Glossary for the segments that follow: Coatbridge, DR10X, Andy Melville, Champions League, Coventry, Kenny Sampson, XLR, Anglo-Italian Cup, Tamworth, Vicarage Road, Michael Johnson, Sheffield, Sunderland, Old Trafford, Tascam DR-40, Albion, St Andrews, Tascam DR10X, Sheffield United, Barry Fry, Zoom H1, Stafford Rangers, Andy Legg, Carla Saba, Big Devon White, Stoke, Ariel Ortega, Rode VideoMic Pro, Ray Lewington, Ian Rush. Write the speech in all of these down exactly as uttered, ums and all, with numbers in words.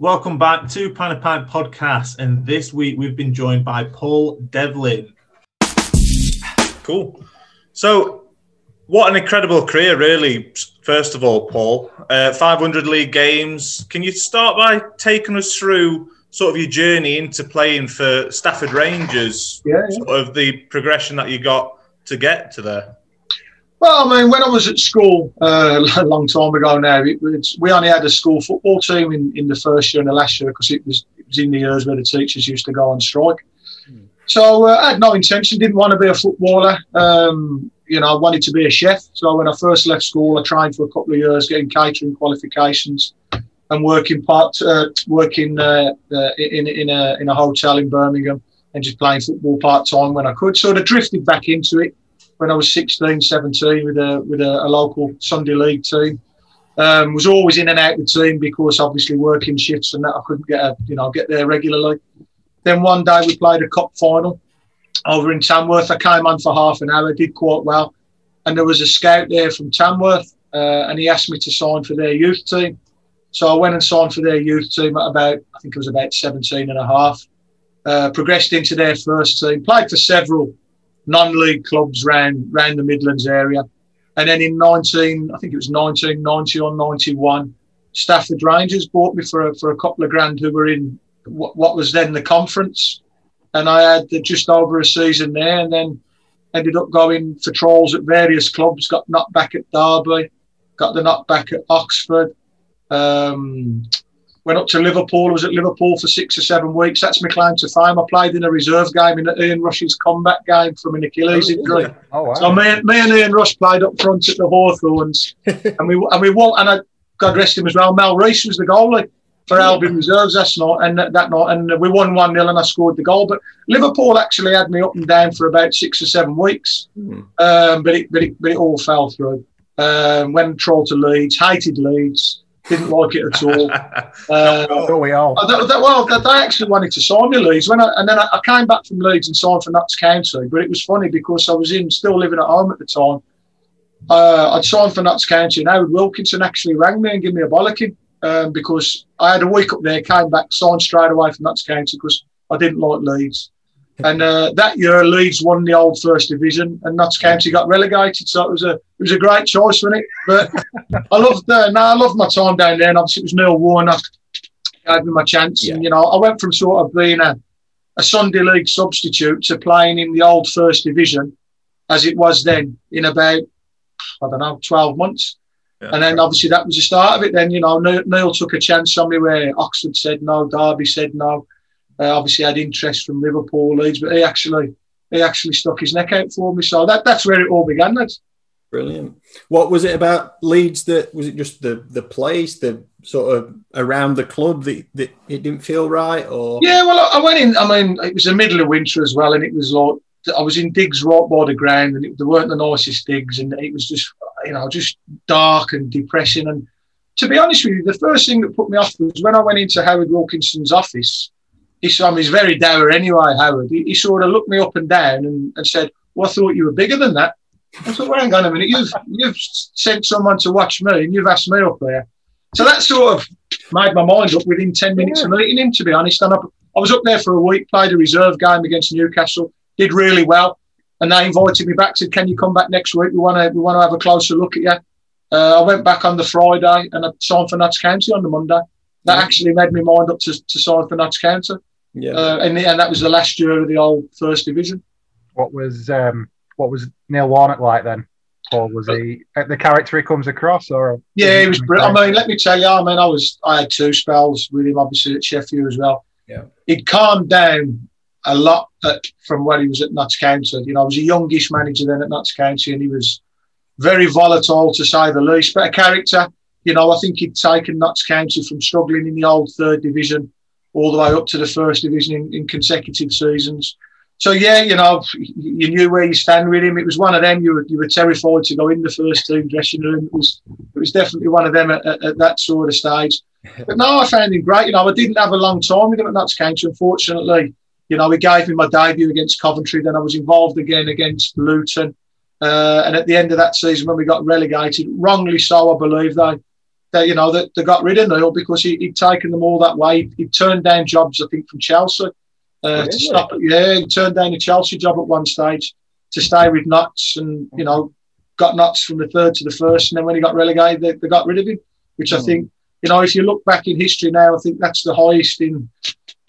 Welcome back to Pan of Pint Podcast, and this week we've been joined by Paul Devlin. Cool. So, what an incredible career, really, first of all, Paul. Uh, five hundred league games. Can you start by taking us through sort of your journey into playing for Stafford Rangers, yeah, yeah. sort of the progression that you got to get to there? Well, I mean, when I was at school uh, a long time ago now, it was, we only had a school football team in, in the first year and the last year because it was, it was in the years where the teachers used to go on strike. Mm. So uh, I had no intention, didn't want to be a footballer. Um, you know, I wanted to be a chef. So when I first left school, I trained for a couple of years, getting catering qualifications and working part, uh, working uh, uh, in, in, a, in a hotel in Birmingham and just playing football part-time when I could. Sort of drifted back into it. When I was sixteen, seventeen with a with a, a local Sunday league team, um, was always in and out of the team because obviously working shifts and that I couldn't get a, you know get there regularly. Then one day we played a cup final over in Tamworth. I came on for half an hour, did quite well, and there was a scout there from Tamworth, uh, and he asked me to sign for their youth team. So I went and signed for their youth team at about I think it was about seventeen and a half. Uh, progressed into their first team, played for several non-league clubs round, round the Midlands area. And then in nineteen, I think it was nineteen ninety or ninety-one, Stafford Rangers bought me for a, for a couple of grand who were in what, what was then the conference. And I had just over a season there and then ended up going for trials at various clubs, got knocked back at Derby, got the knock back at Oxford, um, went up to Liverpool, I was at Liverpool for six or seven weeks. That's my claim to fame. I played in a reserve game in Ian Rush's combat game from an Achilles injury. Oh, wow. So me, me and Ian Rush played up front at the Hawthorns. and we and we won, and I, God rest him as well, Mel Reese was the goalie for Albion Reserves that night, and that night, and we won one nil and I scored the goal. But Liverpool actually had me up and down for about six or seven weeks, hmm. um, but, it, but, it, but it all fell through. Um, went and trolled to Leeds, hated Leeds. Didn't like it at all. uh, oh, we all. That, that, well, that, they actually wanted to sign me Leeds. When I, and then I, I came back from Leeds and signed for Notts County. But it was funny because I was in still living at home at the time. Uh, I'd signed for Notts County and Howard Wilkinson actually rang me and gave me a bollocking um, because I had a week up there, came back, signed straight away for Notts County because I didn't like Leeds. And uh, that year, Leeds won the old First Division, and Notts County got relegated. So it was a it was a great choice, wasn't it? But I loved uh, no, I loved my time down there, and obviously it was Neil Warnock gave me my chance. Yeah. And you know, I went from sort of being a, a Sunday league substitute to playing in the old First Division, as it was then, in about I don't know twelve months. Yeah. And then obviously that was the start of it. Then you know, Neil, Neil took a chance on me where Oxford said no, Derby said no. Uh, obviously, I had interest from Liverpool, Leeds, but he actually he actually stuck his neck out for me. So that that's where it all began. That's brilliant. What was it about Leeds that was it just the the place, the sort of around the club that, that it didn't feel right? Or yeah, well, I, I went in. I mean, it was the middle of winter as well, and it was like I was in digs right by the ground, and it, they weren't the nicest digs, and it was just you know just dark and depressing. And to be honest with you, the first thing that put me off was when I went into Howard Wilkinson's office. He's, I mean, he's very dour anyway, Howard. He, he sort of looked me up and down and, and said, well, I thought you were bigger than that. I thought, well, hang on a minute. You've, you've sent someone to watch me and you've asked me up there. So that sort of made my mind up within ten minutes yeah. of meeting him, to be honest. And I, I was up there for a week, played a reserve game against Newcastle, did really well. And they invited me back, said, can you come back next week? We want to we want to have a closer look at you. Uh, I went back on the Friday and I signed for Notts County on the Monday. That yeah. actually made me mind up to, to sign for Notts County. Yeah, uh, and, the, and that was the last year of the old First Division. What was um, what was Neil Warnock like then? Or was he the character he comes across? Or yeah, he was. I mean, let me tell you. I mean, I was I had two spells with him, obviously at Sheffield as well. Yeah, he'd calmed down a lot at, from when he was at Notts County. You know, I was a youngish manager then at Notts County, and he was very volatile to say the least. But a character, you know, I think he'd taken Notts County from struggling in the old Third Division all the way up to the First Division in, in consecutive seasons. So, yeah, you know, you knew where you stand with him. It was one of them. You were, you were terrified to go in the first team dressing room. It was it was definitely one of them at, at, at that sort of stage. But no, I found him great. You know, I didn't have a long time with him at Notts County, unfortunately. You know, he gave me my debut against Coventry. Then I was involved again against Luton. Uh, and at the end of that season, when we got relegated, wrongly so, I believe, though, they, you know, that they, they got rid of Neil because he, he'd taken them all that way. He turned down jobs, I think, from Chelsea uh, really? to stop. Yeah, he turned down a Chelsea job at one stage to stay with Notts, and you know, got Notts from the third to the first, and then when he got relegated, they, they got rid of him. Which mm. I think, you know, if you look back in history now, I think that's the highest in,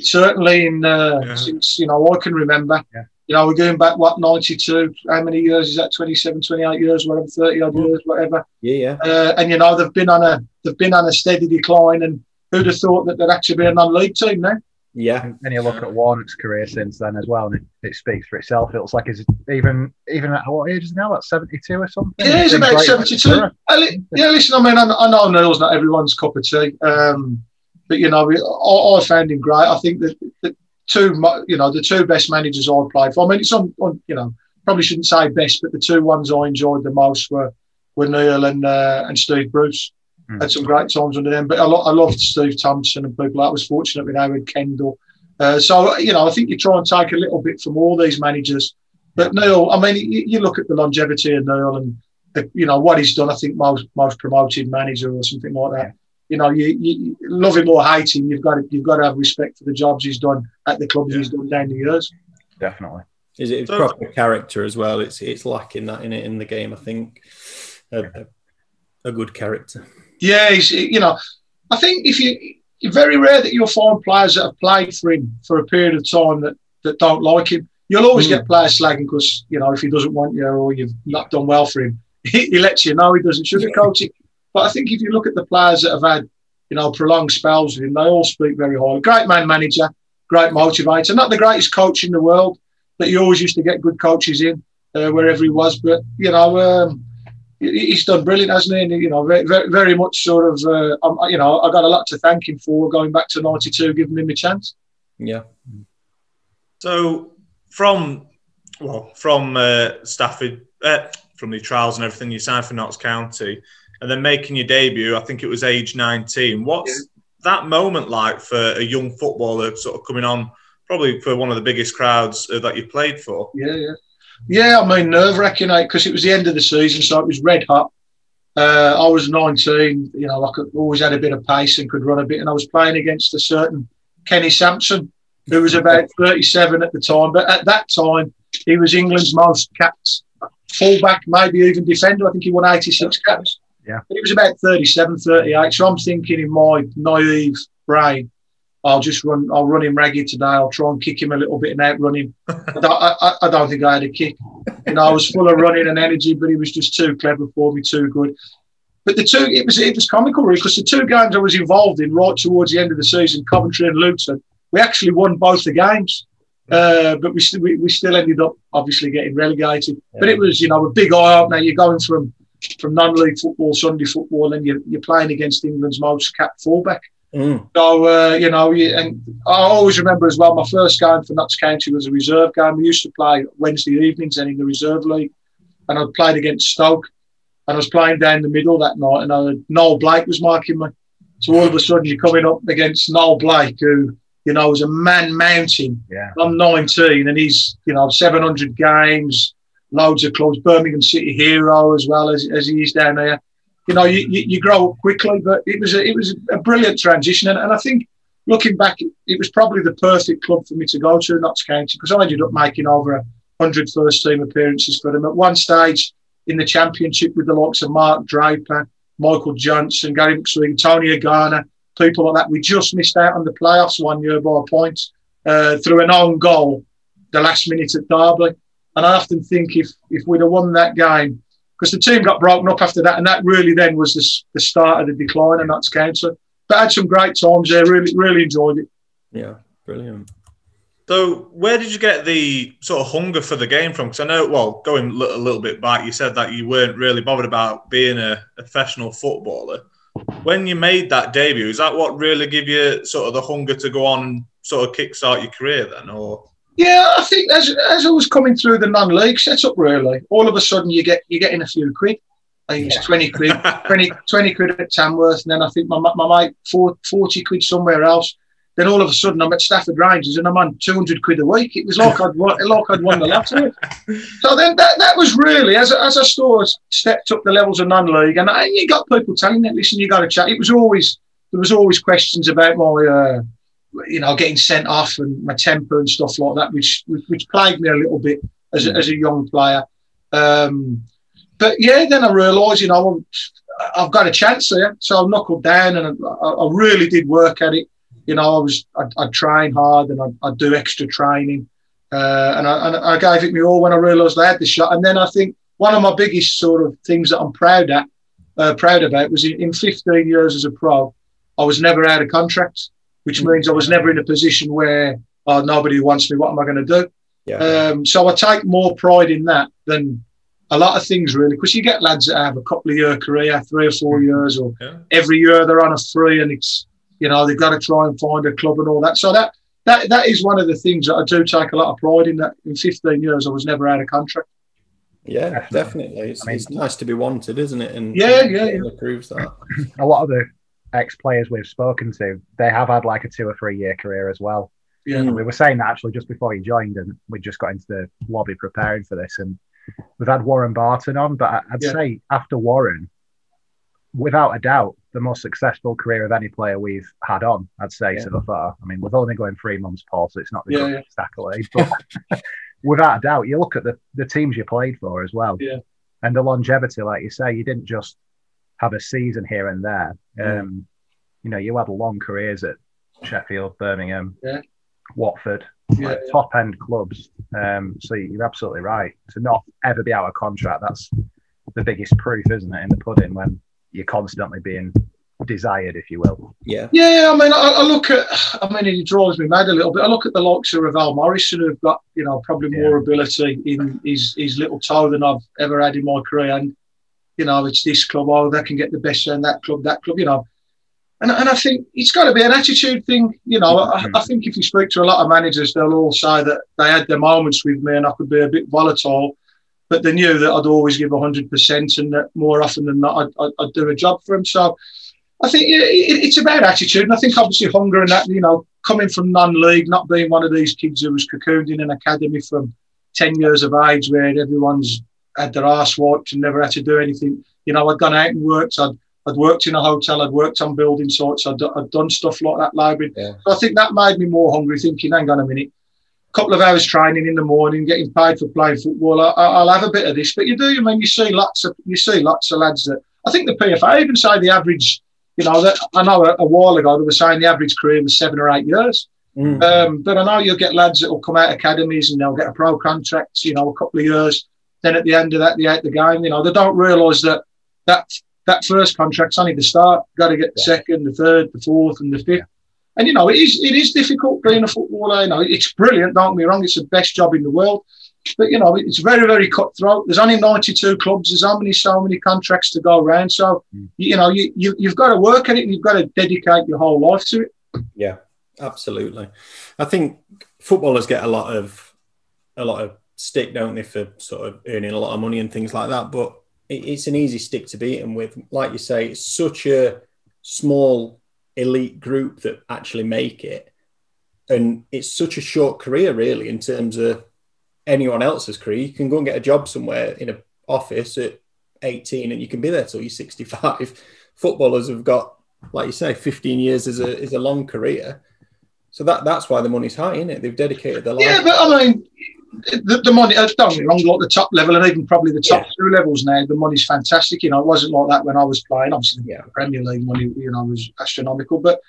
certainly in uh, yeah. since you know I can remember. Yeah. You know, we're going back, what, ninety-two, how many years is that, twenty-seven, twenty-eight years, whatever, thirty-odd years, whatever. Yeah, yeah. Uh, and, you know, they've been on a they've been on a steady decline, and who'd have thought that they'd actually be a non-league team now? Yeah. And, and you look at Warnock's career since then as well, and it, it speaks for itself. It looks like he's even, even at what age is now, about seventy-two or something? It, it is about great, seventy-two. Like, li- yeah, listen, I mean, I, I know Neil's not everyone's cup of tea, um, but, you know, I, I found him great. I think that, that Two, you know, the two best managers I played for. I mean, it's on, on, you know, probably shouldn't say best, but the two ones I enjoyed the most were were Neil and uh, and Steve Bruce. Mm. Had some great times under them, but I, lo- I loved Steve Thompson and people. I was fortunate with Howard Kendall. Uh, so you know, I think you try and take a little bit from all these managers. But Neil, I mean, you, you look at the longevity of Neil and the, you know what he's done. I think most most promoted manager or something like that. Yeah. You know, you, you love him or hate him, you've got to, you've got to have respect for the jobs he's done at the clubs yeah. he's done down the years. Definitely, is it so, proper character as well? It's it's lacking that in it in the game. I think a, yeah. a, a good character. Yeah, he's, you know, I think if you, it's very rare that you'll find players that have played for him for a period of time that, that don't like him. You'll always mm. get players slagging because you know if he doesn't want you or you've not done well for him, he, he lets you know he doesn't sugarcoat yeah. it. But I think if you look at the players that have had, you know, prolonged spells with him, they all speak very highly. Great man manager, great motivator. Not the greatest coach in the world, but he always used to get good coaches in uh, wherever he was. But, you know, um, he's done brilliant, hasn't he? And, you know, very, very much sort of, uh, I'm, you know, I got a lot to thank him for going back to ninety-two, giving him a chance. Yeah. So from, well, from uh, Stafford, uh, from the trials and everything, you signed for Notts County. And then making your debut, I think it was age nineteen. What's yeah. that moment like for a young footballer sort of coming on, probably for one of the biggest crowds uh, that you played for? Yeah, yeah. Yeah, I mean, nerve-wracking, because it was the end of the season, so it was red hot. Uh, I was nineteen, you know, I could, always had a bit of pace and could run a bit, and I was playing against a certain Kenny Sampson, who was about thirty-seven at the time. But at that time, he was England's most capped fullback, maybe even defender. I think he won eighty-six caps. Yeah. But it was about thirty-seven, thirty-eight. So I'm thinking in my naive brain, I'll just run, I'll run him ragged today. I'll try and kick him a little bit and outrun him. I, don't, I, I don't think I had a kick. You know, I was full of running and energy, but he was just too clever for me, too good. But the two, it was it was comical really, because the two games I was involved in right towards the end of the season, Coventry and Luton, we actually won both the games. Uh, but we, st- we we still ended up obviously getting relegated. Yeah. But it was, you know, a big eye-opener. You're going from from non-league football, Sunday football, and you're, you're playing against England's most capped fullback. Mm. So, uh, you know, you, and I always remember as well, my first game for Notts County was a reserve game. We used to play Wednesday evenings and in the reserve league, and I played against Stoke, and I was playing down the middle that night, and I, Noel Blake was marking me. So all of a sudden you're coming up against Noel Blake, who, you know, was a man mountain. Yeah. I'm nineteen, and he's, you know, seven hundred games, loads of clubs, Birmingham City hero as well as, as he is down there. You know, you, you, you grow up quickly, but it was a, it was a brilliant transition. And, and I think looking back, it was probably the perfect club for me to go to, Notts County, because I ended up making over one hundred first-team appearances for them. At one stage in the championship with the likes of Mark Draper, Michael Johnson, Gary McSween, Tony Agana, people like that. We just missed out on the playoffs one year by a point uh, through an own goal, the last minute at Derby. And I often think if, if we'd have won that game, because the team got broken up after that, and that really then was the, the start of the decline, and that's County. But I had some great times there, really really enjoyed it. Yeah, brilliant. So where did you get the sort of hunger for the game from? Because I know, well, going a little bit back, you said that you weren't really bothered about being a, a professional footballer. When you made that debut, is that what really gave you sort of the hunger to go on and sort of kickstart your career then, or...? Yeah, I think as as I was coming through the non-league setup, really, all of a sudden you get you get in a few quid. I think yeah. it's twenty quid, twenty, twenty quid at Tamworth, and then I think my my mate forty quid somewhere else. Then all of a sudden I'm at Stafford Rangers and I'm on two hundred quid a week. It was like I'd won, like I'd won the lottery. So then that, that was really, as, as I saw, stepped up the levels of non-league, and I, you got people telling me, listen, you got to chat. It was always, there was always questions about my, uh, you know, getting sent off and my temper and stuff like that, which which plagued me a little bit as, yeah. as a young player. Um, but yeah, then I realised, you know, I've got a chance here. So I knuckled down and I, I really did work at it. You know, I was, I'd, I'd train hard and I'd, I'd do extra training. Uh, and, I, and I gave it me all when I realised I had the shot. And then I think one of my biggest sort of things that I'm proud at, uh, proud about was in fifteen years as a pro, I was never out of contract, which means I was never in a position where, oh, nobody wants me, what am I going to do? Yeah. Um, so I take more pride in that than a lot of things, really, because you get lads that have a couple of year career, three or four years, or yeah. every year they're on a free and it's, you know, they've got to try and find a club and all that. So that that that is one of the things that I do take a lot of pride in, that in fifteen years I was never out of contract. Yeah, definitely. It's, I mean, it's nice to be wanted, isn't it? And yeah, yeah, it yeah. proves that. A lot of the ex-players we've spoken to, they have had like a two or three year career as well. Yeah. And we were saying that actually just before you joined, and we just got into the lobby preparing for this, and we've had Warren Barton on, but I'd yeah. say after Warren, without a doubt, the most successful career of any player we've had on, I'd say, yeah. so far. I mean, we've only going three months, Paul, so it's not the yeah, greatest yeah. accolade. But without a doubt, you look at the, the teams you played for as well. Yeah. And the longevity, like you say, you didn't just have a season here and there. Yeah. Um, you know, you had long careers at Sheffield, Birmingham, yeah. Watford, yeah, like yeah. top-end clubs. Um, so you're absolutely right. To not ever be out of contract, that's the biggest proof, isn't it, in the pudding, when you're constantly being desired, if you will. Yeah. Yeah, I mean, I, I look at, I mean, it draws me mad a little bit. I look at the likes of Ravel Morrison, who've got, you know, probably more yeah. ability in his, his little toe than I've ever had in my career. And, you know, it's this club, oh, they can get the best in that club, that club, you know. And, and I think it's got to be an attitude thing. You know, mm-hmm. I, I think if you speak to a lot of managers, they'll all say that they had their moments with me and I could be a bit volatile, but they knew that I'd always give one hundred percent and that more often than not, I'd, I'd, I'd do a job for them. So I think it, it, it's about attitude. And I think obviously hunger and that, you know, coming from non-league, not being one of these kids who was cocooned in an academy from ten years of age where everyone's had their arse wiped and never had to do anything. You know, I'd gone out and worked. I'd, I'd worked in a hotel. I'd worked on building sites. I'd, I'd done stuff like that, library. Yeah. So I think that made me more hungry, thinking, hang on a minute, couple of hours training in the morning, getting paid for playing football. I, I'll have a bit of this, but you do. I mean, you see lots of you see lots of lads that I think the P F A even say the average. You know, that I know a, a while ago they were saying the average career was seven or eight years. Mm. Um, but I know you'll get lads that will come out of academies and they'll get a pro contract. You know, a couple of years. Then at the end of that, they out the game. You know, they don't realise that that that first contract's only the start. Got to get the yeah. second, the third, the fourth, and the fifth. Yeah. And, you know, it is it is difficult being a footballer. You know, it's brilliant, don't get me wrong. It's the best job in the world. But, you know, it's very, very cutthroat. There's only ninety-two clubs. There's only so many contracts to go around. So, mm. you know, you, you, you've got to work at it and you've got to dedicate your whole life to it. Yeah, absolutely. I think footballers get a lot of a lot of stick, don't they, for sort of earning a lot of money and things like that. But it, it's an easy stick to beat them with. Like you say, it's such a small elite group that actually make it, and it's such a short career really in terms of anyone else's career. You can go and get a job somewhere in an office at eighteen and you can be there till you're sixty-five. Footballers have got, like you say, fifteen years is a is a long career, so that that's why the money's high, isn't it? They've dedicated their life. Yeah, but I mean the, the money, don't get me wrong, like the top level and even probably the top yeah. two levels now, the money's fantastic. You know, it wasn't like that when I was playing. Obviously, yeah. the Premier League money, you know, was astronomical. But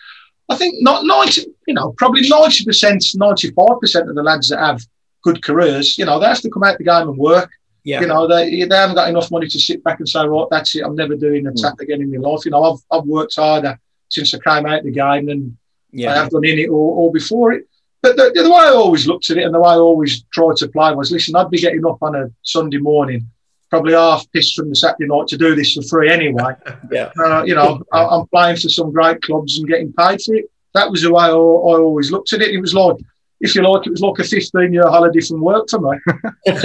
I think not ninety, you know, probably ninety percent, ninety-five percent of the lads that have good careers, you know, they have to come out the game and work. Yeah. You know, they they haven't got enough money to sit back and say, right, that's it, I'm never doing a tap mm. again in my life. You know, I've I've worked harder since I came out the game than yeah. I have done in it or, or before it. But the, the way I always looked at it and the way I always tried to play was, listen, I'd be getting up on a Sunday morning, probably half pissed from the Saturday night to do this for free anyway. yeah. Uh, you know, I, I'm playing for some great clubs and getting paid for it. That was the way I, I always looked at it. It was like, if you like, it was like a fifteen-year holiday from work for me.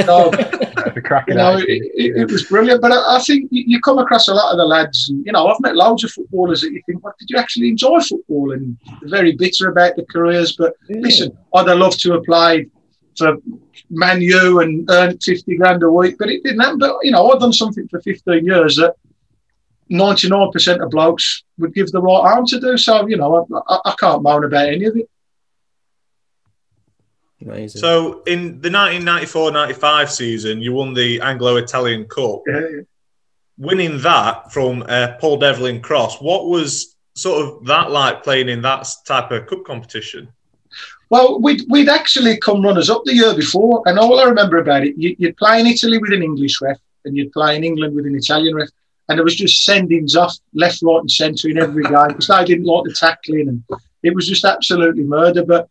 So, that'd be cracking. You know, it, it, it was brilliant. But I, I think you come across a lot of the lads, and, you know, I've met loads of footballers that you think, what, did you actually enjoy football? And they're very bitter about their careers. But yeah. listen, I'd have loved to have played for Man U and earned fifty grand a week, but it didn't happen. But, you know, I've done something for fifteen years that ninety-nine percent of blokes would give the right arm to do. So, you know, I, I can't moan about any of it. Amazing. So in the nineteen ninety-four ninety-five season, you won the Anglo-Italian Cup. Yeah, yeah. Winning that from uh, Paul Devlin cross, what was sort of that like, playing in that type of cup competition? Well, we'd, we'd actually come runners-up the year before, and all I remember about it, you, you'd play in Italy with an English ref, and you'd play in England with an Italian ref, and there was just sendings off left, right and centre in every game, because they didn't like the tackling, and it was just absolutely murder. But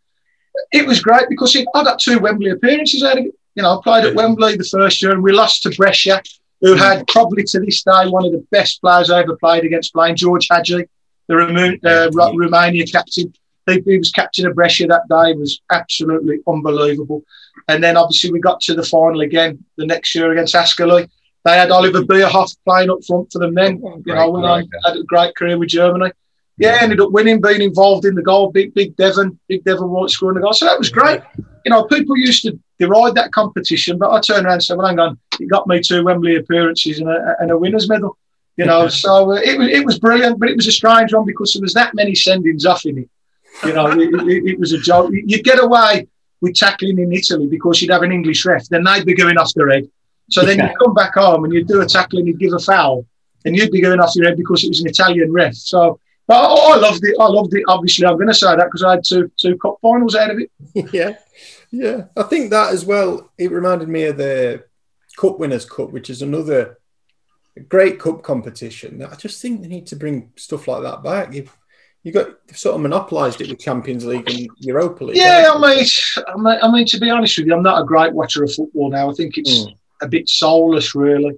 it was great, because it, I got two Wembley appearances. I had, you know, I played at Wembley the first year, and we lost to Brescia, who had probably to this day one of the best players I ever played against, playing George Hadji, the Roma, uh, Ro Romania captain. He, he was captain of Brescia that day. It was absolutely unbelievable. And then obviously we got to the final again the next year against Ascoli. They had Oliver Bierhoff playing up front for them then. You know, when I had a great career with Germany. Yeah, ended up winning, being involved in the goal. Big, big Devon, big Devon White scoring the goal. So that was great. You know, people used to deride that competition, but I turned around and said, well, hang on, it got me two Wembley appearances and a, and a winner's medal. You know, so uh, it, was, it was brilliant, but it was a strange one because there was that many sendings off in it. You know, it, it, it was a joke. You'd get away with tackling in Italy because you'd have an English ref. Then they'd be going off their head. So then you'd come back home and you'd do a tackle and you'd give a foul and you'd be going off your head because it was an Italian ref. So... But I, I loved it. I loved it. Obviously, I'm going to say that because I had two two cup finals out of it. Yeah, yeah. I think that as well. It reminded me of the Cup Winners' Cup, which is another great cup competition. I just think they need to bring stuff like that back. You've you got you've sort of monopolised it with Champions League and Europa League. Yeah, I mean, I mean, I mean, to be honest with you, I'm not a great watcher of football now. I think it's mm. a bit soulless, really.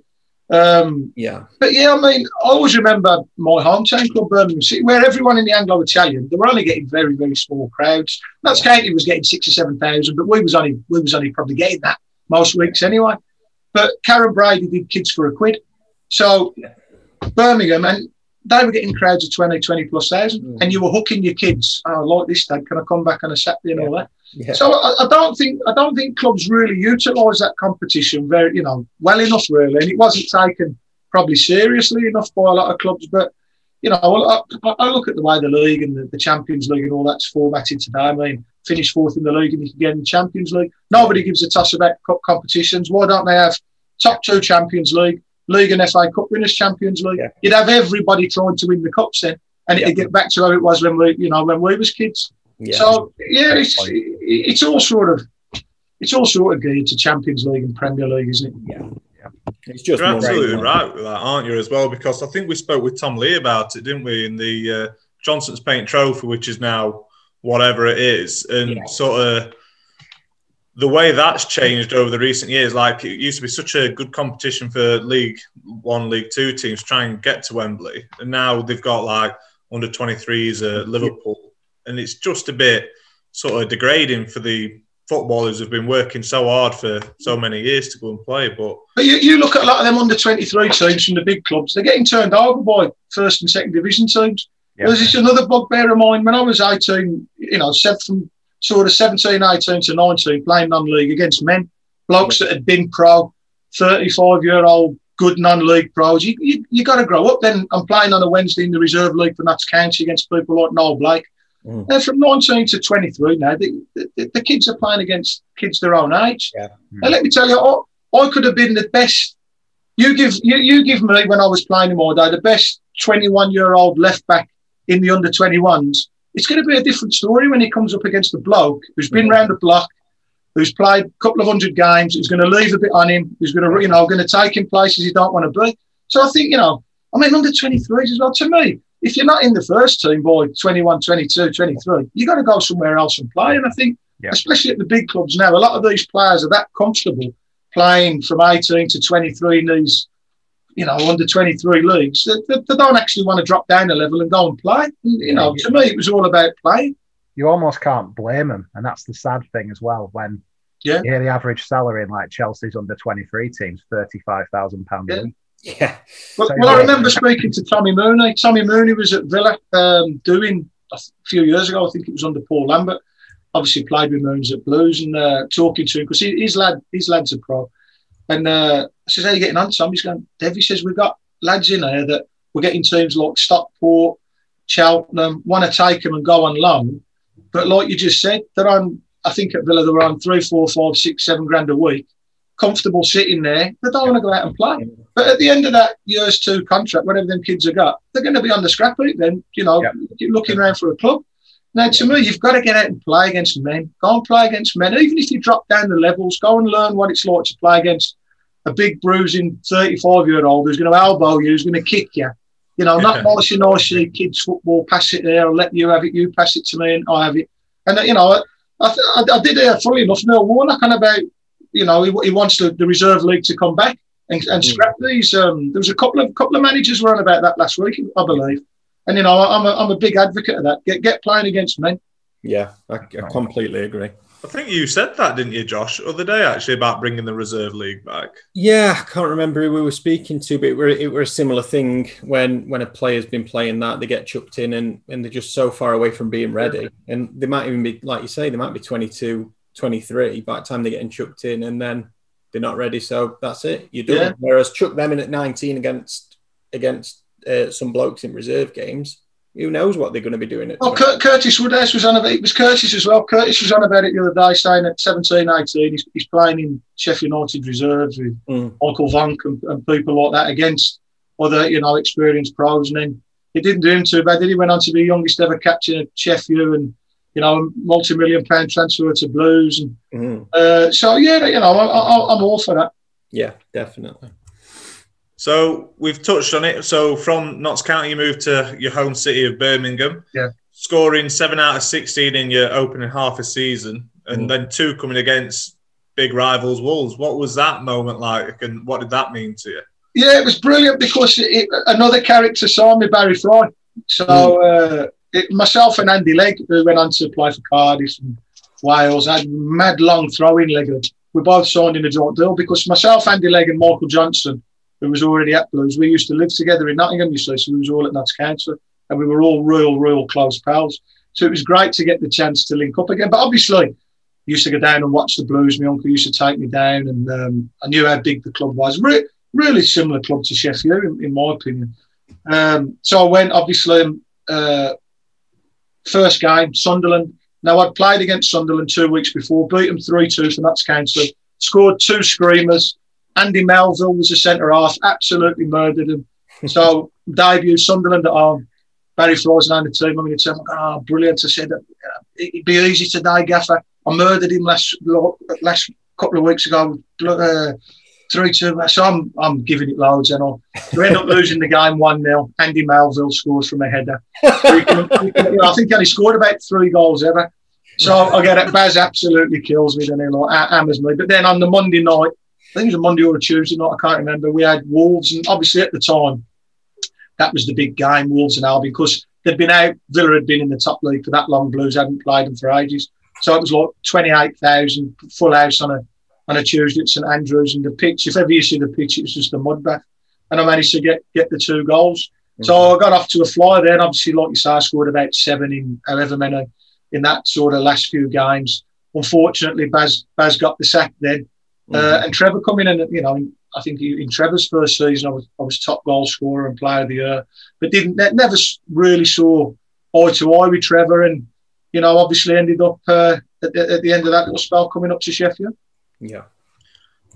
Um, yeah, but yeah, I mean, I always remember my hometown club, Birmingham City, where everyone in the Anglo-Italian, they were only getting very, very small crowds. Notts County was getting six or seven thousand, but we was only we was only probably getting that most weeks anyway. But Karen Brady did kids for a quid, so Birmingham, and they were getting crowds of twenty, twenty plus thousand, mm. and you were hooking your kids. Oh, I like this dad, can I come back on a Saturday and yeah. all that? Yeah. So I, I don't think I don't think clubs really utilise that competition very, you know, well enough really, and it wasn't taken probably seriously enough by a lot of clubs. But you know, I, I look at the way the league and the, the Champions League and all that's formatted today. I mean, finish fourth in the league and you can get in the Champions League. Nobody gives a toss about cup competitions. Why don't they have top two Champions League, League and F A Cup winners Champions League? Yeah. You'd have everybody trying to win the cups then, and yeah. it'd get back to how it was when we, you know, when we was kids. Yeah. So yeah, it's it's all sort of it's all sort of geared to Champions League and Premier League, isn't it? Yeah, yeah. It's just you're absolutely rain, right with that, aren't you? As well, because I think we spoke with Tom Lee about it, didn't we? In the uh, Johnson's Paint Trophy, which is now whatever it is, and yeah. sort of the way that's changed over the recent years. Like it used to be such a good competition for League One, League Two teams trying to get to Wembley, and now they've got like under twenty-threes at uh, Liverpool. And it's just a bit sort of degrading for the footballers who've been working so hard for so many years to go and play. But, but you, you look at a lot of them under twenty-three teams from the big clubs, they're getting turned over by first and second division teams. Yeah. There's just another bugbear of mine. When I was eighteen, you know, from sort of seventeen, eighteen to nineteen, playing non-league against men, blokes that had been pro, thirty-five-year-old good non-league pros. You, you, you got to grow up then. I'm playing on a Wednesday in the reserve league for Notts County against people like Noel Blake. Mm. They're from nineteen to twenty-three now. The, the, the kids are playing against kids their own age. Yeah. Mm. And let me tell you, I, I could have been the best. You give you, you give me, when I was playing them all day, the best twenty-one-year-old left-back in the under twenty-ones. It's going to be a different story when he comes up against a bloke who's been mm. round the block, who's played a couple of hundred games, who's going to leave a bit on him, who's going to, you know, going to take him places he don't want to be. So I think, you know, I mean, under twenty-threes as well, to me, if you're not in the first team by twenty-one, twenty-two, twenty-three, you've got to go somewhere else and play. And I think, yeah. especially at the big clubs now, a lot of these players are that comfortable playing from eighteen to twenty-three in these, you know, under twenty-three leagues. They, they, they don't actually want to drop down a level and go and play. And, you know, yeah, yeah. to me, it was all about playing. You almost can't blame them. And that's the sad thing as well, when Yeah. Yeah, the average salary in like Chelsea's under twenty-three teams, thirty-five thousand pounds a week. Yeah. Well, so, well, I remember speaking to Tommy Mooney. Tommy Mooney was at Villa um, doing, a few years ago, I think it was under Paul Lambert, obviously played with Moons at Blues, and uh, talking to him, because his, lad, his lads are pro. And uh, I says, how are you getting on, Tom? He's going, Dev, he says, we've got lads in here that we're getting teams like Stockport, Cheltenham, want to take them and go on loan. But like you just said, they're on, I think at Villa, they were on three, four, five, six, seven grand a week, comfortable sitting there. They don't want to go out and play. But at the end of that year's two contract, whatever them kids have got, they're going to be on the scrap heap then, you know, yeah. looking yeah. around for a club. Now, to yeah. me, you've got to get out and play against men. Go and play against men. Even if you drop down the levels, go and learn what it's like to play against a big, bruising thirty-five-year-old who's going to elbow you, who's going to kick you. You know, not nicey, nicey, kids' football, pass it there, I'll let you have it, you pass it to me, and I have it. And, you know, I, I, I did hear, fully enough, Neil Warnock on about, you know, he, he wants the, the reserve league to come back and, and scrap these. Um, there was a couple of couple of managers were on about that last week, I believe. And, you know, I'm a, I'm a big advocate of that. Get, get playing against men. Yeah, I, I completely agree. I think you said that, didn't you, Josh, other day, actually, about bringing the reserve league back? Yeah, I can't remember who we were speaking to, but it were, it were a similar thing when, when a player's been playing that, they get chucked in and, and they're just so far away from being ready. And they might even be, like you say, they might be twenty-two, twenty-three by the time they're getting chucked in, and then they're not ready, so that's it, you're done. Yeah. Whereas chuck them in at nineteen against against uh, some blokes in reserve games. Who knows what they're going to be doing? At oh, Cur Curtis Woodhouse was on about it. Was Curtis as well? Curtis was on about it the other day, saying at seventeen, eighteen, he's, he's playing in Sheffield United reserves with mm. Michael Vonk and, and people like that against other, you know, experienced pros. And then it didn't do him too bad. Then he went on to be youngest ever captain at Sheffield, and you know, a multi-million pound transfer to Blues. And mm. uh, so yeah, you know, I, I, I'm all for that. Yeah, definitely. So we've touched on it. So from Notts County, you moved to your home city of Birmingham. Yeah. Scoring seven out of sixteen in your opening half a season, and mm. then two coming against big rivals Wolves. What was that moment like, and what did that mean to you? Yeah, it was brilliant because it, another character saw me, Barry Fry. So mm. uh, it, myself and Andy Legg, who went on to play for Cardiff and Wales, had mad long throwing leg. We both signed in a joint deal because myself, Andy Legg, and Michael Johnson, who was already at Blues, we used to live together in Nottingham, you see, so we was all at Notts County, and we were all real, real close pals. So it was great to get the chance to link up again. But obviously, I used to go down and watch the Blues. My uncle used to take me down, and um, I knew how big the club was. Re really similar club to Sheffield, in, in my opinion. Um, so I went, obviously, uh, first game, Sunderland. Now, I'd played against Sunderland two weeks before, beat them three two for Notts County, scored two screamers. Andy Melville was a centre-half, absolutely murdered him. So, debut, Sunderland at home. Barry Fry's on the team. I'm going to tell him, oh, brilliant. I said, it'd be easy today, Gaffer. I murdered him last last couple of weeks ago. Uh, three two. So, I'm, I'm giving it loads and all. We end up losing the game one nil. Andy Melville scores from a header. I think he only scored about three goals ever. So, I get it. Baz absolutely kills me. Then he like, hammers me. But then on the Monday night, I think it was a Monday or a Tuesday night, I can't remember. We had Wolves, and obviously at the time, that was the big game, Wolves and Albion, because they'd been out, Villa had been in the top league for that long, Blues hadn't played them for ages. So it was like twenty-eight thousand, full house on a on a Tuesday at St Andrews, and the pitch, if ever you see the pitch, it was just a mud bath. And I managed to get, get the two goals. Mm-hmm. So I got off to a fly there, and obviously, like you say, I scored about seven in however many in that sort of last few games. Unfortunately, Baz, Baz got the sack then. Uh, and Trevor coming in, you know, I think in Trevor's first season, I was, I was top goal scorer and player of the year, but didn't never really saw eye to eye with Trevor, and you know, obviously ended up uh, at, the, at the end of that little spell coming up to Sheffield. Yeah,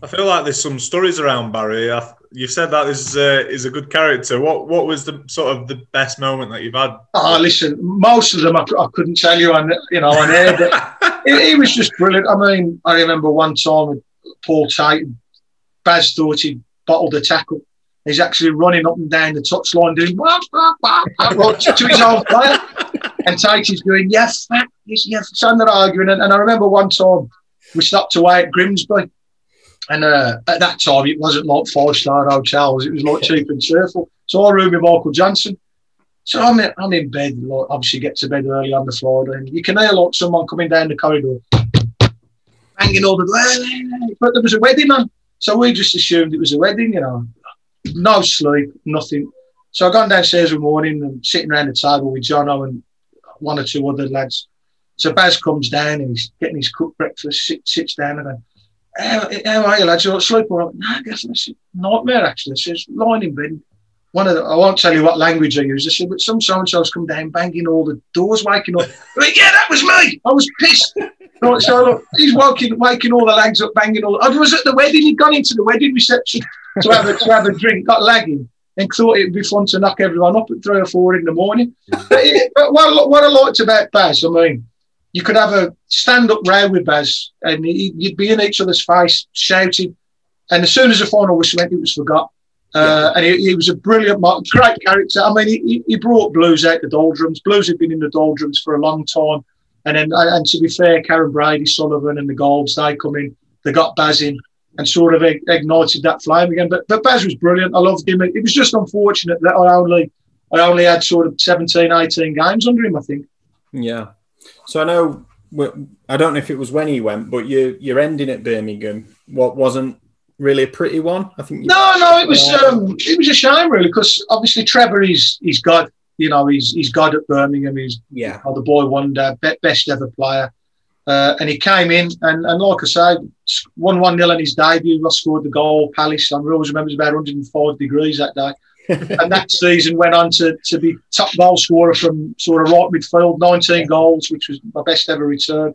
I feel like there's some stories around Barry. I, you've said that is uh, is a good character. What what was the sort of the best moment that you've had? Oh, listen, most of them I, I couldn't tell you on you know on air, but he, he was just brilliant. I mean, I remember one time with Paul Titan, Baz thought he bottled a tackle. He's actually running up and down the touchline doing wah, wah, wah, wah, to his own player. And Titan's going, yes, that is, yes. So they're arguing. And, and I remember one time we stopped away at Grimsby. And uh, at that time, it wasn't like five-star hotels. It was like cheap and cheerful. So I roomed with Michael Johnson. So I'm in, I'm in bed. Like, obviously, get to bed early on the Friday. And you can hear like someone coming down the corridor. hanging all the day. But there was a wedding on. So we just assumed it was a wedding, you know. No sleep, nothing. So I gone downstairs one morning and sitting around the table with Jono and one or two other lads. So Baz comes down and he's getting his cooked breakfast, sits, sits down and I How, how are you, lads? You're not sleeping? I went, nah, I guess that's a nightmare, actually. I says, lying in bed. One of the, I won't tell you what language I use. I said, but some so-and-so's come down, banging all the doors, waking up. I mean, yeah, that was me. I was pissed. So, so look, he's waking, waking all the lags up, banging all. I was at the wedding. He'd gone into the wedding reception to have a, to have a drink, got lagging, and thought it'd be fun to knock everyone up at three or four in the morning. But, it, but what, what I liked about Baz, I mean, you could have a stand-up row with Baz and he, you'd be in each other's face, shouting. And as soon as the final whistle went, it was forgot. Uh, yeah. And he, he was a brilliant, great character. I mean, he, he brought blues out the doldrums. Blues had been in the doldrums for a long time. And then, and to be fair, Karen Brady, Sullivan and the Golds, they come in. They got Baz in and sort of ignited that flame again. But, but Baz was brilliant. I loved him. It was just unfortunate that I only, I only had sort of seventeen, eighteen games under him, I think. Yeah. So I know, I don't know if it was when he went, but you, your ending at Birmingham, what wasn't really a pretty one, I think. You no, no, it was um, it was a shame really, because obviously Trevor is he's God, you know, he's he's God at Birmingham. He's yeah, oh, the boy wonder, best ever player, uh, and he came in and, and like I say, won one nil in his debut. I scored the goal, Palace. I always remember it was about one hundred and five degrees that day. And that season went on to, to be top goal scorer from sort of right midfield, nineteen goals, which was my best ever return,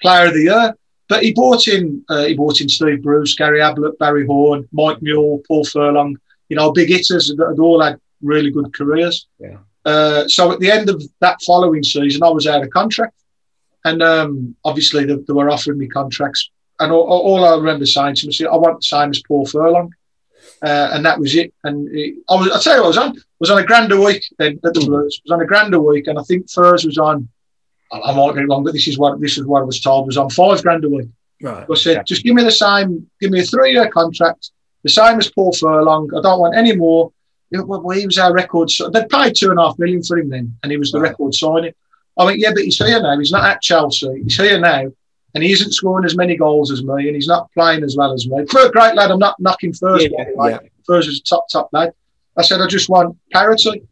player of the year. But he brought in uh, he brought in Steve Bruce, Gary Ablett, Barry Horn, Mike Mule, Paul Furlong, you know, big hitters that had all had really good careers. Yeah. Uh, so at the end of that following season, I was out of contract. And um, obviously they, they were offering me contracts. And all, all I remember saying to myself, I want the same as Paul Furlong. Uh, and that was it. And it, I was, I'll tell you what I was on. I was on a grand a week at the Blues. I was on a grand a week, and I think Furs was on, I, I might get it wrong, but this is what this is what I was told, was on five grand a week. Right. I said, yeah. Just give me the same, give me a three-year contract, the same as Paul Furlong. I don't want any more. It, well, he was our record. They paid two and a half million for him then, and he was the right. record signing. I went, yeah, but he's here now. He's not at Chelsea. He's here now. And he isn't scoring as many goals as me, and he's not playing as well as me. For a great lad, I'm not knocking Furs. Yeah, yeah. Furs was a top, top lad. I said, I just want parity.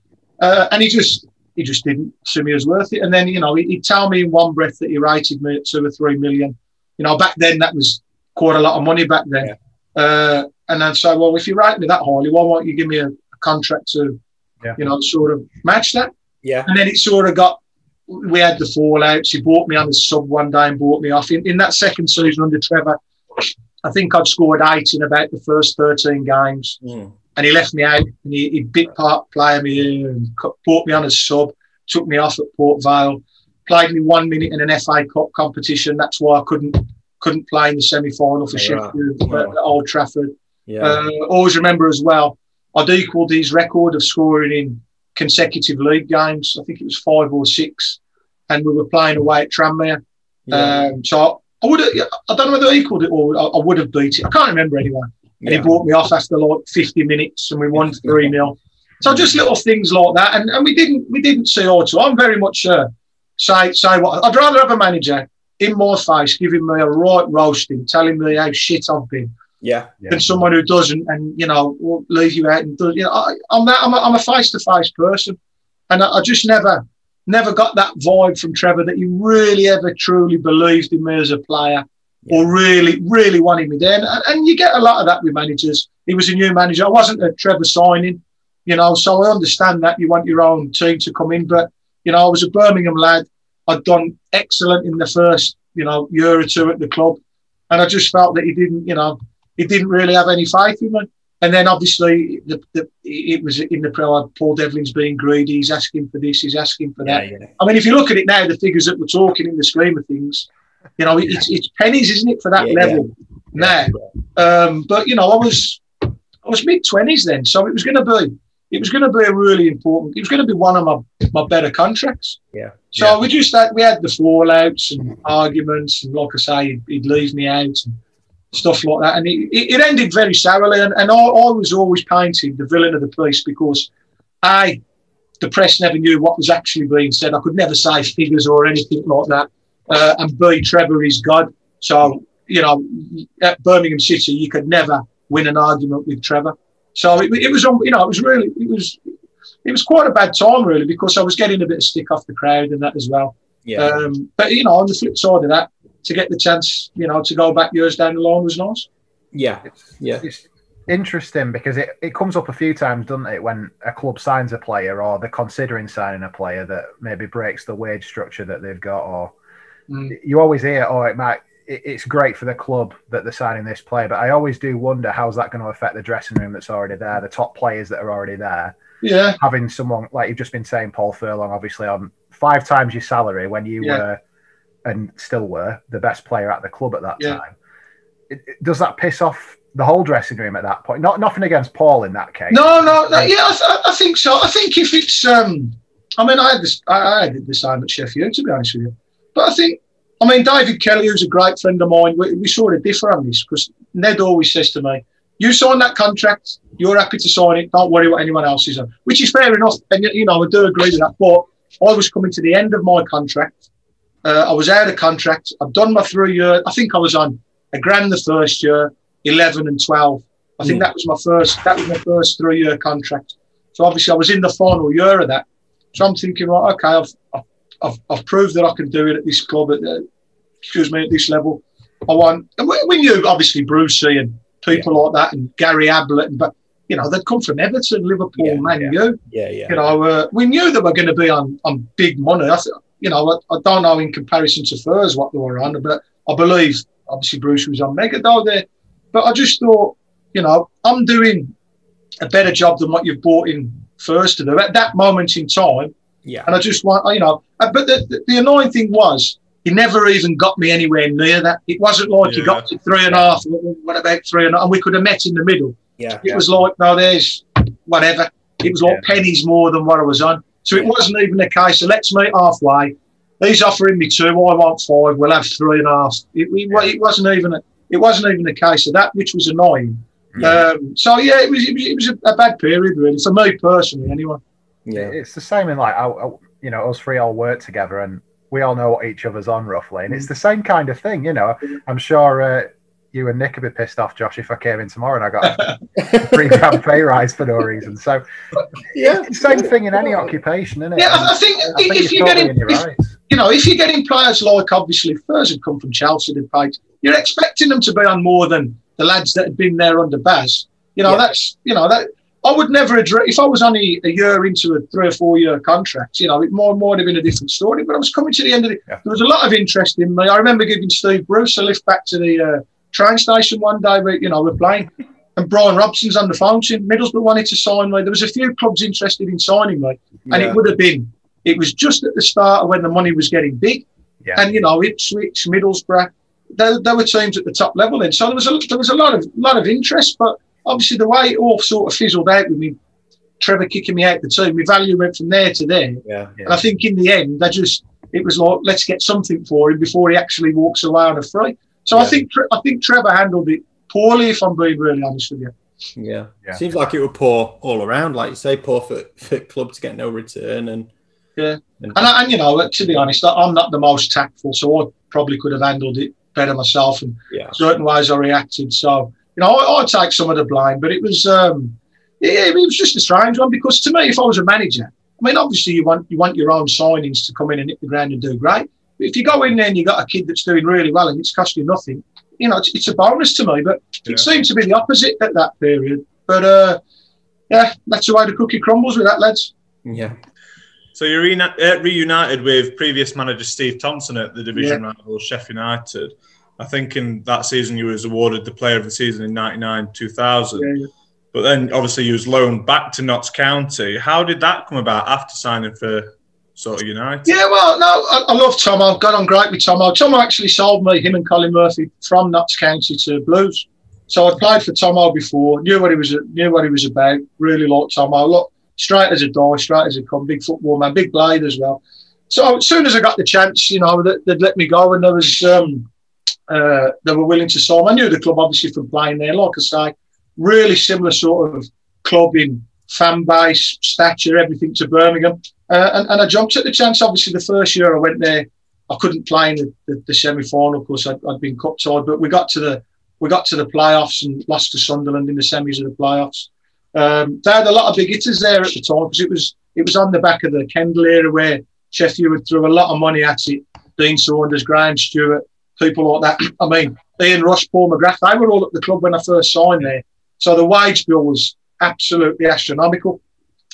Uh, and he just he just didn't see me as worth it. And then, you know, he, he'd tell me in one breath that he rated me at two or three million. You know, back then, that was quite a lot of money back then. Yeah. Uh, and I'd say, well, if you rate me that highly, why won't you give me a, a contract to, yeah. you know, sort of match that? Yeah. And then it sort of got... We had the fallouts. He bought me on his sub one day and bought me off. In, in that second season under Trevor, I think I'd scored eight in about the first thirteen games. Mm. And he left me out. And he, he big part player me here and bought me on his sub, took me off at Port Vale, played me one minute in an F A Cup competition. That's why I couldn't couldn't play in the semi-final for yeah, Sheffield at yeah. Old Trafford. Yeah. Uh, always remember as well, I'd equalled his record of scoring in consecutive league games. I think it was five or six. And we were playing away at Tranmere. Yeah. Um, so I, I would have, I don't know whether I equalled it or I, I would have beat it. I can't remember anyway. And yeah. he brought me off after like fifty minutes and we won three nil. So just little things like that. And, and we didn't we didn't say all to. I'm very much uh, say, say what. I'd rather have a manager in my face giving me a right roasting, telling me how shit I've been. Yeah. yeah. Than someone who doesn't and, you know, will leave you out. And does, you know, I, I'm, that, I'm, a, I'm a face-to-face person. And I, I just never... Never got that vibe from Trevor that he really ever truly believed in me as a player yeah. or really, really wanted me there. And, and you get a lot of that with managers. He was a new manager. I wasn't a Trevor signing, you know, so I understand that you want your own team to come in. But, you know, I was a Birmingham lad. I'd done excellent in the first, you know, year or two at the club. And I just felt that he didn't, you know, he didn't really have any faith in me. And then, obviously, the, the, it was in the pro, Paul Devlin's being greedy. He's asking for this. He's asking for that. Yeah, yeah. I mean, if you look at it now, the figures that we're talking in the scheme of things, you know, yeah. it's, it's pennies, isn't it, for that yeah, level yeah. now? Yeah. Um, but, you know, I was I was mid-twenties then, so it was going to be it was going to be a really important. It was going to be one of my, my better contracts. Yeah. So yeah. we just had, we had the fallouts and arguments, and like I say, he'd, he'd leave me out. And, stuff like that, and it, it ended very sourly, and, and I, I was always painted the villain of the piece because I, the press never knew what was actually being said. I could never say figures or anything like that, uh, and B, Trevor is God, so you know, at Birmingham City, you could never win an argument with Trevor. So it, it was, you know, it was really, it was, it was quite a bad time really, because I was getting a bit of stick off the crowd and that as well. Yeah. Um, but you know, on the flip side of that, to get the chance, you know, to go back years down the line was nice. Yeah, it's, yeah. It's interesting because it, it comes up a few times, doesn't it, when a club signs a player or they're considering signing a player that maybe breaks the wage structure that they've got, or mm. you always hear, oh, it might. It's great for the club that they're signing this player, but I always do wonder how's that going to affect the dressing room that's already there, the top players that are already there. Yeah, having someone like you've just been saying, Paul Furlong, obviously on five times your salary when you yeah. were and still were the best player at the club at that yeah. time. It, it, does that piss off the whole dressing room at that point? Not nothing against Paul in that case. No, no, no yeah, I, th I think so. I think if it's, um, I mean, I had this, I, I did this time at Sheffield, to be honest with you, but I think. I mean, David Kelly, who's a great friend of mine, we, we sort of differ on this because Ned always says to me, you sign that contract, you're happy to sign it, don't worry what anyone else is on, which is fair enough. And, you know, I do agree with that. But I was coming to the end of my contract. Uh, I was out of contract. I've done my three year. I think I was on a grand the first year, eleven and twelve. I think mm. that was my first, that was my first three-year contract. So obviously I was in the final year of that. So I'm thinking, right, okay, I've, I've I've, I've proved that I can do it at this club, at, uh, excuse me, at this level. I won. And we, we knew, obviously, Brucey and people yeah. like that and Gary Ablett, and, but, you know, they'd come from Everton, Liverpool, yeah, Man U. Yeah. yeah, yeah. You know, uh, we knew they were going to be on, on big money. I, you know, I, I don't know in comparison to Furs what they were on, but I believe, obviously, Brucey was on mega though there. But I just thought, you know, I'm doing a better job than what you've brought in Furs to do at that moment in time. Yeah, and I just want, you know, but the, the annoying thing was he never even got me anywhere near that. It wasn't like yeah. he got to three and a half, what about three and a half, and we could have met in the middle. Yeah, it yeah. was like, no, there's whatever. It was like yeah. pennies more than what I was on. So it yeah. wasn't even a case of let's meet halfway. He's offering me two, I want five. We'll have three and a half. It, it, yeah. it wasn't even a, it wasn't even a case of that, which was annoying. Yeah. Um, so yeah, it was it was, it was a, a bad period really for me personally, anyway. Yeah, it's the same in like, I, I, you know, us three all work together and we all know what each other's on roughly. And it's the same kind of thing, you know. I'm sure uh, you and Nick would be pissed off, Josh, if I came in tomorrow and I got a three grand pay rise for no reason. So, yeah, it's the same thing in any occupation, isn't it? Yeah, and I think, I think if you're, you're getting, if, right. you know, if you're getting players like, obviously, Furs had come from Chelsea, they'd paid, you're expecting them to be on more than the lads that had been there under Baz. You know, yeah. that's, you know, that. I would never address, if I was only a year into a three or four year contract, you know, it more might have been a different story, but I was coming to the end of it. Yeah. There was a lot of interest in me. I remember giving Steve Bruce a lift back to the uh, train station one day, where, you know, we're playing, and Brian Robson's on the phone to him. Middlesbrough wanted to sign me. There was a few clubs interested in signing me, yeah. and it would have been, it was just at the start of when the money was getting big, yeah. and, you know, Ipswich, Middlesbrough, there, there were teams at the top level then. So there was a, there was a lot of, lot of interest, but obviously, the way it all sort of fizzled out with me, Trevor kicking me out the team, my value went from there to there. Yeah, yeah. And I think in the end, I just it was like, let's get something for him before he actually walks away on a free. So yeah. I think I think Trevor handled it poorly, if I'm being really honest with you. Yeah, yeah. Seems like it was poor all around. Like you say, poor for, for club to get no return. And yeah, and, and, I, and you know, to be honest, I'm not the most tactful, so I probably could have handled it better myself. And yeah. certain ways I reacted, so. You know, I, I take some of the blame, but it was um, yeah, it was just a strange one because to me, if I was a manager, I mean, obviously you want you want your own signings to come in and hit the ground and do great. But if you go in there and you got a kid that's doing really well and it's costing you nothing, you know, it's, it's a bonus to me. But yeah. it seemed to be the opposite at that period. But uh, yeah, that's the way the cookie crumbles with that, lads. Yeah. So you're re uh, reunited with previous manager Steve Thompson at the division yeah. rival Sheffield United. I think in that season you was awarded the player of the season in ninety-nine two thousand. Yeah, yeah. But then obviously you was loaned back to Notts County. How did that come about after signing for sort of United? Yeah, well, no, I, I love Tomo. Got on great with Tomo. Tomo actually sold me, him and Colin Murphy, from Notts County to Blues. So I played for Tomo before, knew what he was knew what he was about, really liked Tomo. Look, straight as a die, straight as a come, big football man, big blade as well. So as soon as I got the chance, you know, they'd, they'd let me go and there was um Uh, they were willing to sign. I knew the club obviously from playing there. Like I say, really similar sort of club in fan base, stature, everything to Birmingham. Uh, and, and I jumped at the chance. Obviously, the first year I went there, I couldn't play in the, the, the semi-final because I'd, I'd been cup tied. But we got to the we got to the playoffs and lost to Sunderland in the semis of the playoffs. Um, they had a lot of big hitters there at the time because it was it was on the back of the Kendall era where Sheffield threw a lot of money at it. Dean Saunders, Graham Stewart, people like that. I mean, Ian Rush, Paul McGrath, they were all at the club when I first signed there. So the wage bill was absolutely astronomical.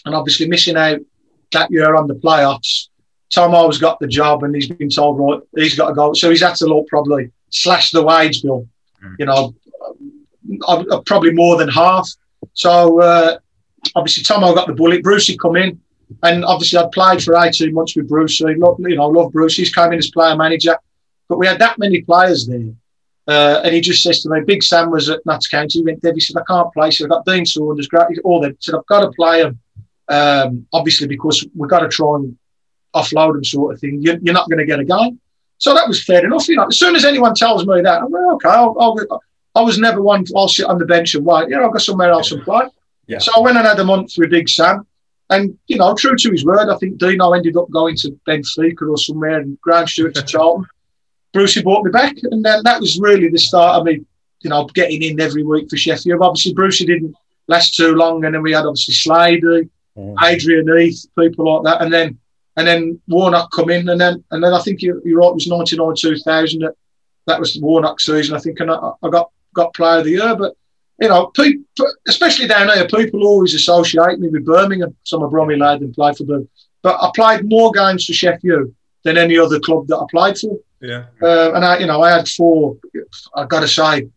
And obviously missing out that year on the playoffs, Tom Howe's got the job and he's been told, right, he's got to go. So he's had to look probably slash the wage bill, mm. you know, uh, probably more than half. So uh, obviously Tom Howe got the bullet. Bruce had come in. And obviously I'd played for eighteen months with Bruce. So, he loved, you know, I love Bruce. He's came in as player manager. But we had that many players there. Uh, and he just says to me, Big Sam was at Notts County. He went, Debbie said, I can't play. So I've got Dean Saunders, all them. He said, I've got to play them, um, obviously, because we've got to try and offload them, sort of thing. You're, you're not going to get a game. So that was fair enough. You know, as soon as anyone tells me that, I'm like, okay, I'll, I'll, I was never one, I'll sit on the bench and wait. You know, I'll go somewhere else and play. Yeah. So I went and had a month with Big Sam. And, you know, true to his word, I think Dino ended up going to Benfica or somewhere and Graham Stewart to Charlton. Brucey brought me back, and then that was really the start of me, you know, getting in every week for Sheffield. Obviously, Brucey didn't last too long, and then we had obviously Slade, mm. Adrian Heath, people like that, and then and then Warnock come in, and then and then I think you're, you're right, it was ninety-nine two thousand. That, that was the Warnock season, I think, and I, I got got player of the year. But you know, people, especially down here, people always associate me with Birmingham. Some of Bromley lad and played for Birmingham, but I played more games for Sheffield than any other club that I played for. Yeah, uh, and I, you know, I had four. I've got to say,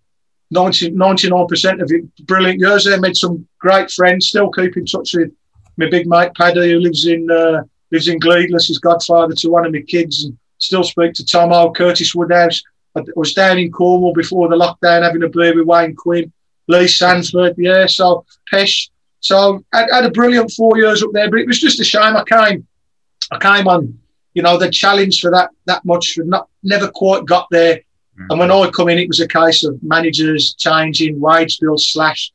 ninety-nine percent of it brilliant years there. Made some great friends. Still keep in touch with my big mate Paddy, who lives in uh, lives in Gleedless. He's godfather to one of my kids, and still speak to Tom Howe, Curtis Woodhouse. I was down in Cornwall before the lockdown, having a beer with Wayne Quinn, Lee Sanford, yeah, so Pesh. So I had a brilliant four years up there, but it was just a shame. I came, I came on. You know, the challenge for that that much, not, never quite got there. Mm-hmm. And when I come in, it was a case of managers changing, wage bill slash.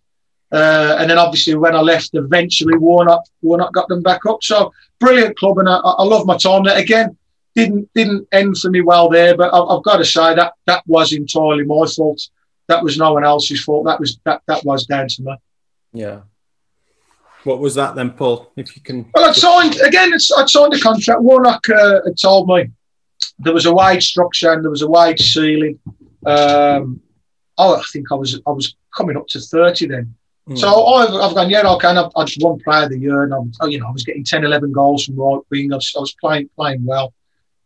Uh, and then obviously when I left, eventually Warnock, Warnock got them back up. So brilliant club, and I, I love my time there. Again, didn't didn't end for me well there, but I, I've got to say that that was entirely my fault. That was no one else's fault. That was that that was down to me. Yeah. What was that then, Paul? If you can. Well, I'd signed again. I'd signed a contract. Warnock uh, had told me there was a wage structure and there was a wage ceiling. Um, oh, I think I was I was coming up to thirty then. Mm. So I've, I've gone, yeah, okay. And I've, I've won player of the year, and I was, you know, I was getting ten, eleven goals from right wing. I was, I was playing playing well.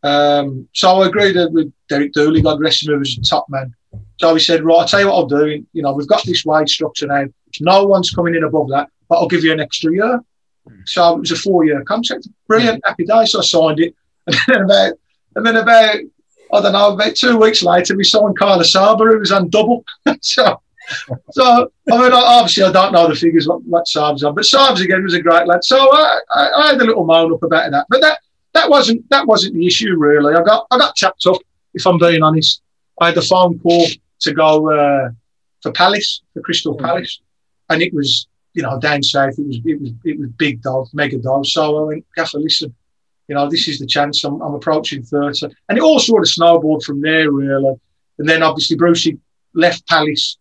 Um, so I agreed with Derek Dooley. God rest him, who was the top man. So he said, right, I'll tell you what I'll do. You know, we've got this wage structure now. No one's coming in above that, but I'll give you an extra year. Mm. So it was a four-year contract. Brilliant, happy day. So I signed it. And then about, and then about, I don't know, about two weeks later, we signed Carla Saba, who was on double. so, so I mean, obviously, I don't know the figures what, what Saba's on, but Saba's again was a great lad. So I, I, I had a little moan up about that, but that that wasn't that wasn't the issue really. I got I got chapped up, if I'm being honest. I had a phone call to go uh, for Palace, for Crystal Palace, and it was, you know, down south. It was it was it was big dog, mega dog. So I went, Gaffer, listen, you know, this is the chance. I'm, I'm approaching thirty, and it all sort of snowballed from there, really. And then obviously Brucey left Palace,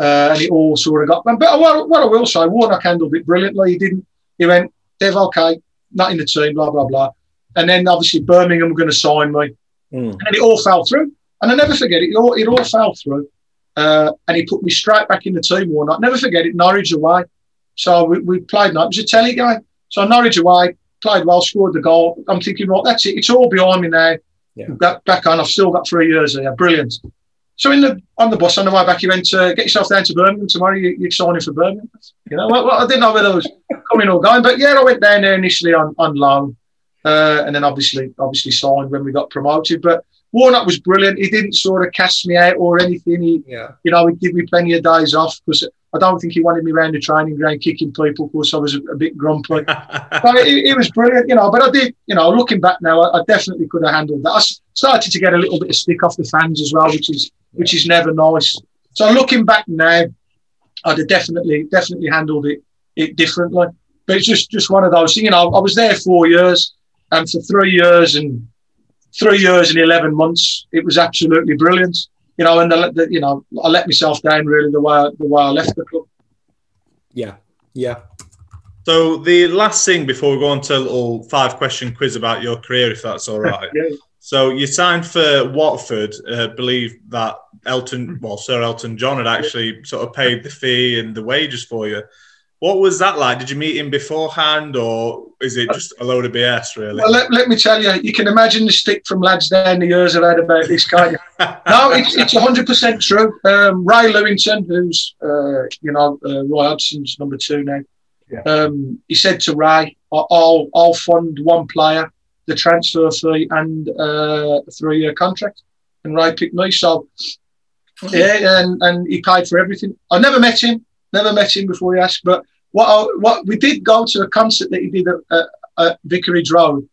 uh, and it all sort of got. But what, what I will say, Warnock handled it brilliantly. He didn't. He went, Dev, okay, not in the team, blah blah blah. And then obviously Birmingham were going to sign me, mm. and it all fell through. And I never forget it. It all, it all fell through, uh, and he put me straight back in the team. Warnock, never forget it. Norwich away, so we, we played. It was a telly game. So Norwich away, played well, scored the goal. I'm thinking, right, that's it. It's all behind me now. Yeah. Got back on. I've still got three years there. Brilliant. So in the on the bus on the way back, you went to get yourself down to Birmingham tomorrow. You, you're signing for Birmingham. You know, well, I didn't know whether I was coming or going, but yeah, I went down there initially on on loan, uh, and then obviously obviously signed when we got promoted, but. Warnock was brilliant. He didn't sort of cast me out or anything. He, yeah. You know, he gave me plenty of days off because I don't think he wanted me around the training ground kicking people because I was a, a bit grumpy. But it, it was brilliant, you know. But I did, you know, looking back now, I, I definitely could have handled that. I started to get a little bit of stick off the fans as well, which is yeah. which is never nice. So looking back now, I'd have definitely definitely handled it it differently. But it's just just one of those things. You know, I was there four years, and for three years and. three years and eleven months. It was absolutely brilliant, you know. And the, the, you know, I let myself down really the way I, the way I left the club. Yeah, yeah. So the last thing before we go on to a little five question quiz about your career, if that's all right. Yeah. So you signed for Watford. Uh, believe that Elton, well, Sir Elton John had actually sort of paid the fee and the wages for you. What was that like? Did you meet him beforehand, or is it just a load of B S, really? Well, let, let me tell you, you can imagine the stick from lads down the years I've had about this, can't you? No, it's, it's one hundred percent true. Um, Ray Lewington, who's, uh, you know, uh, Roy Hodgson's number two now, yeah. um, he said to Ray, I'll, I'll fund one player, the transfer fee and uh, a three-year contract. And Ray picked me, so, yeah, and, and he paid for everything. I never met him. Never met him before he asked, but what I, what we did go to a concert that he did at, at, at Vicarage Road,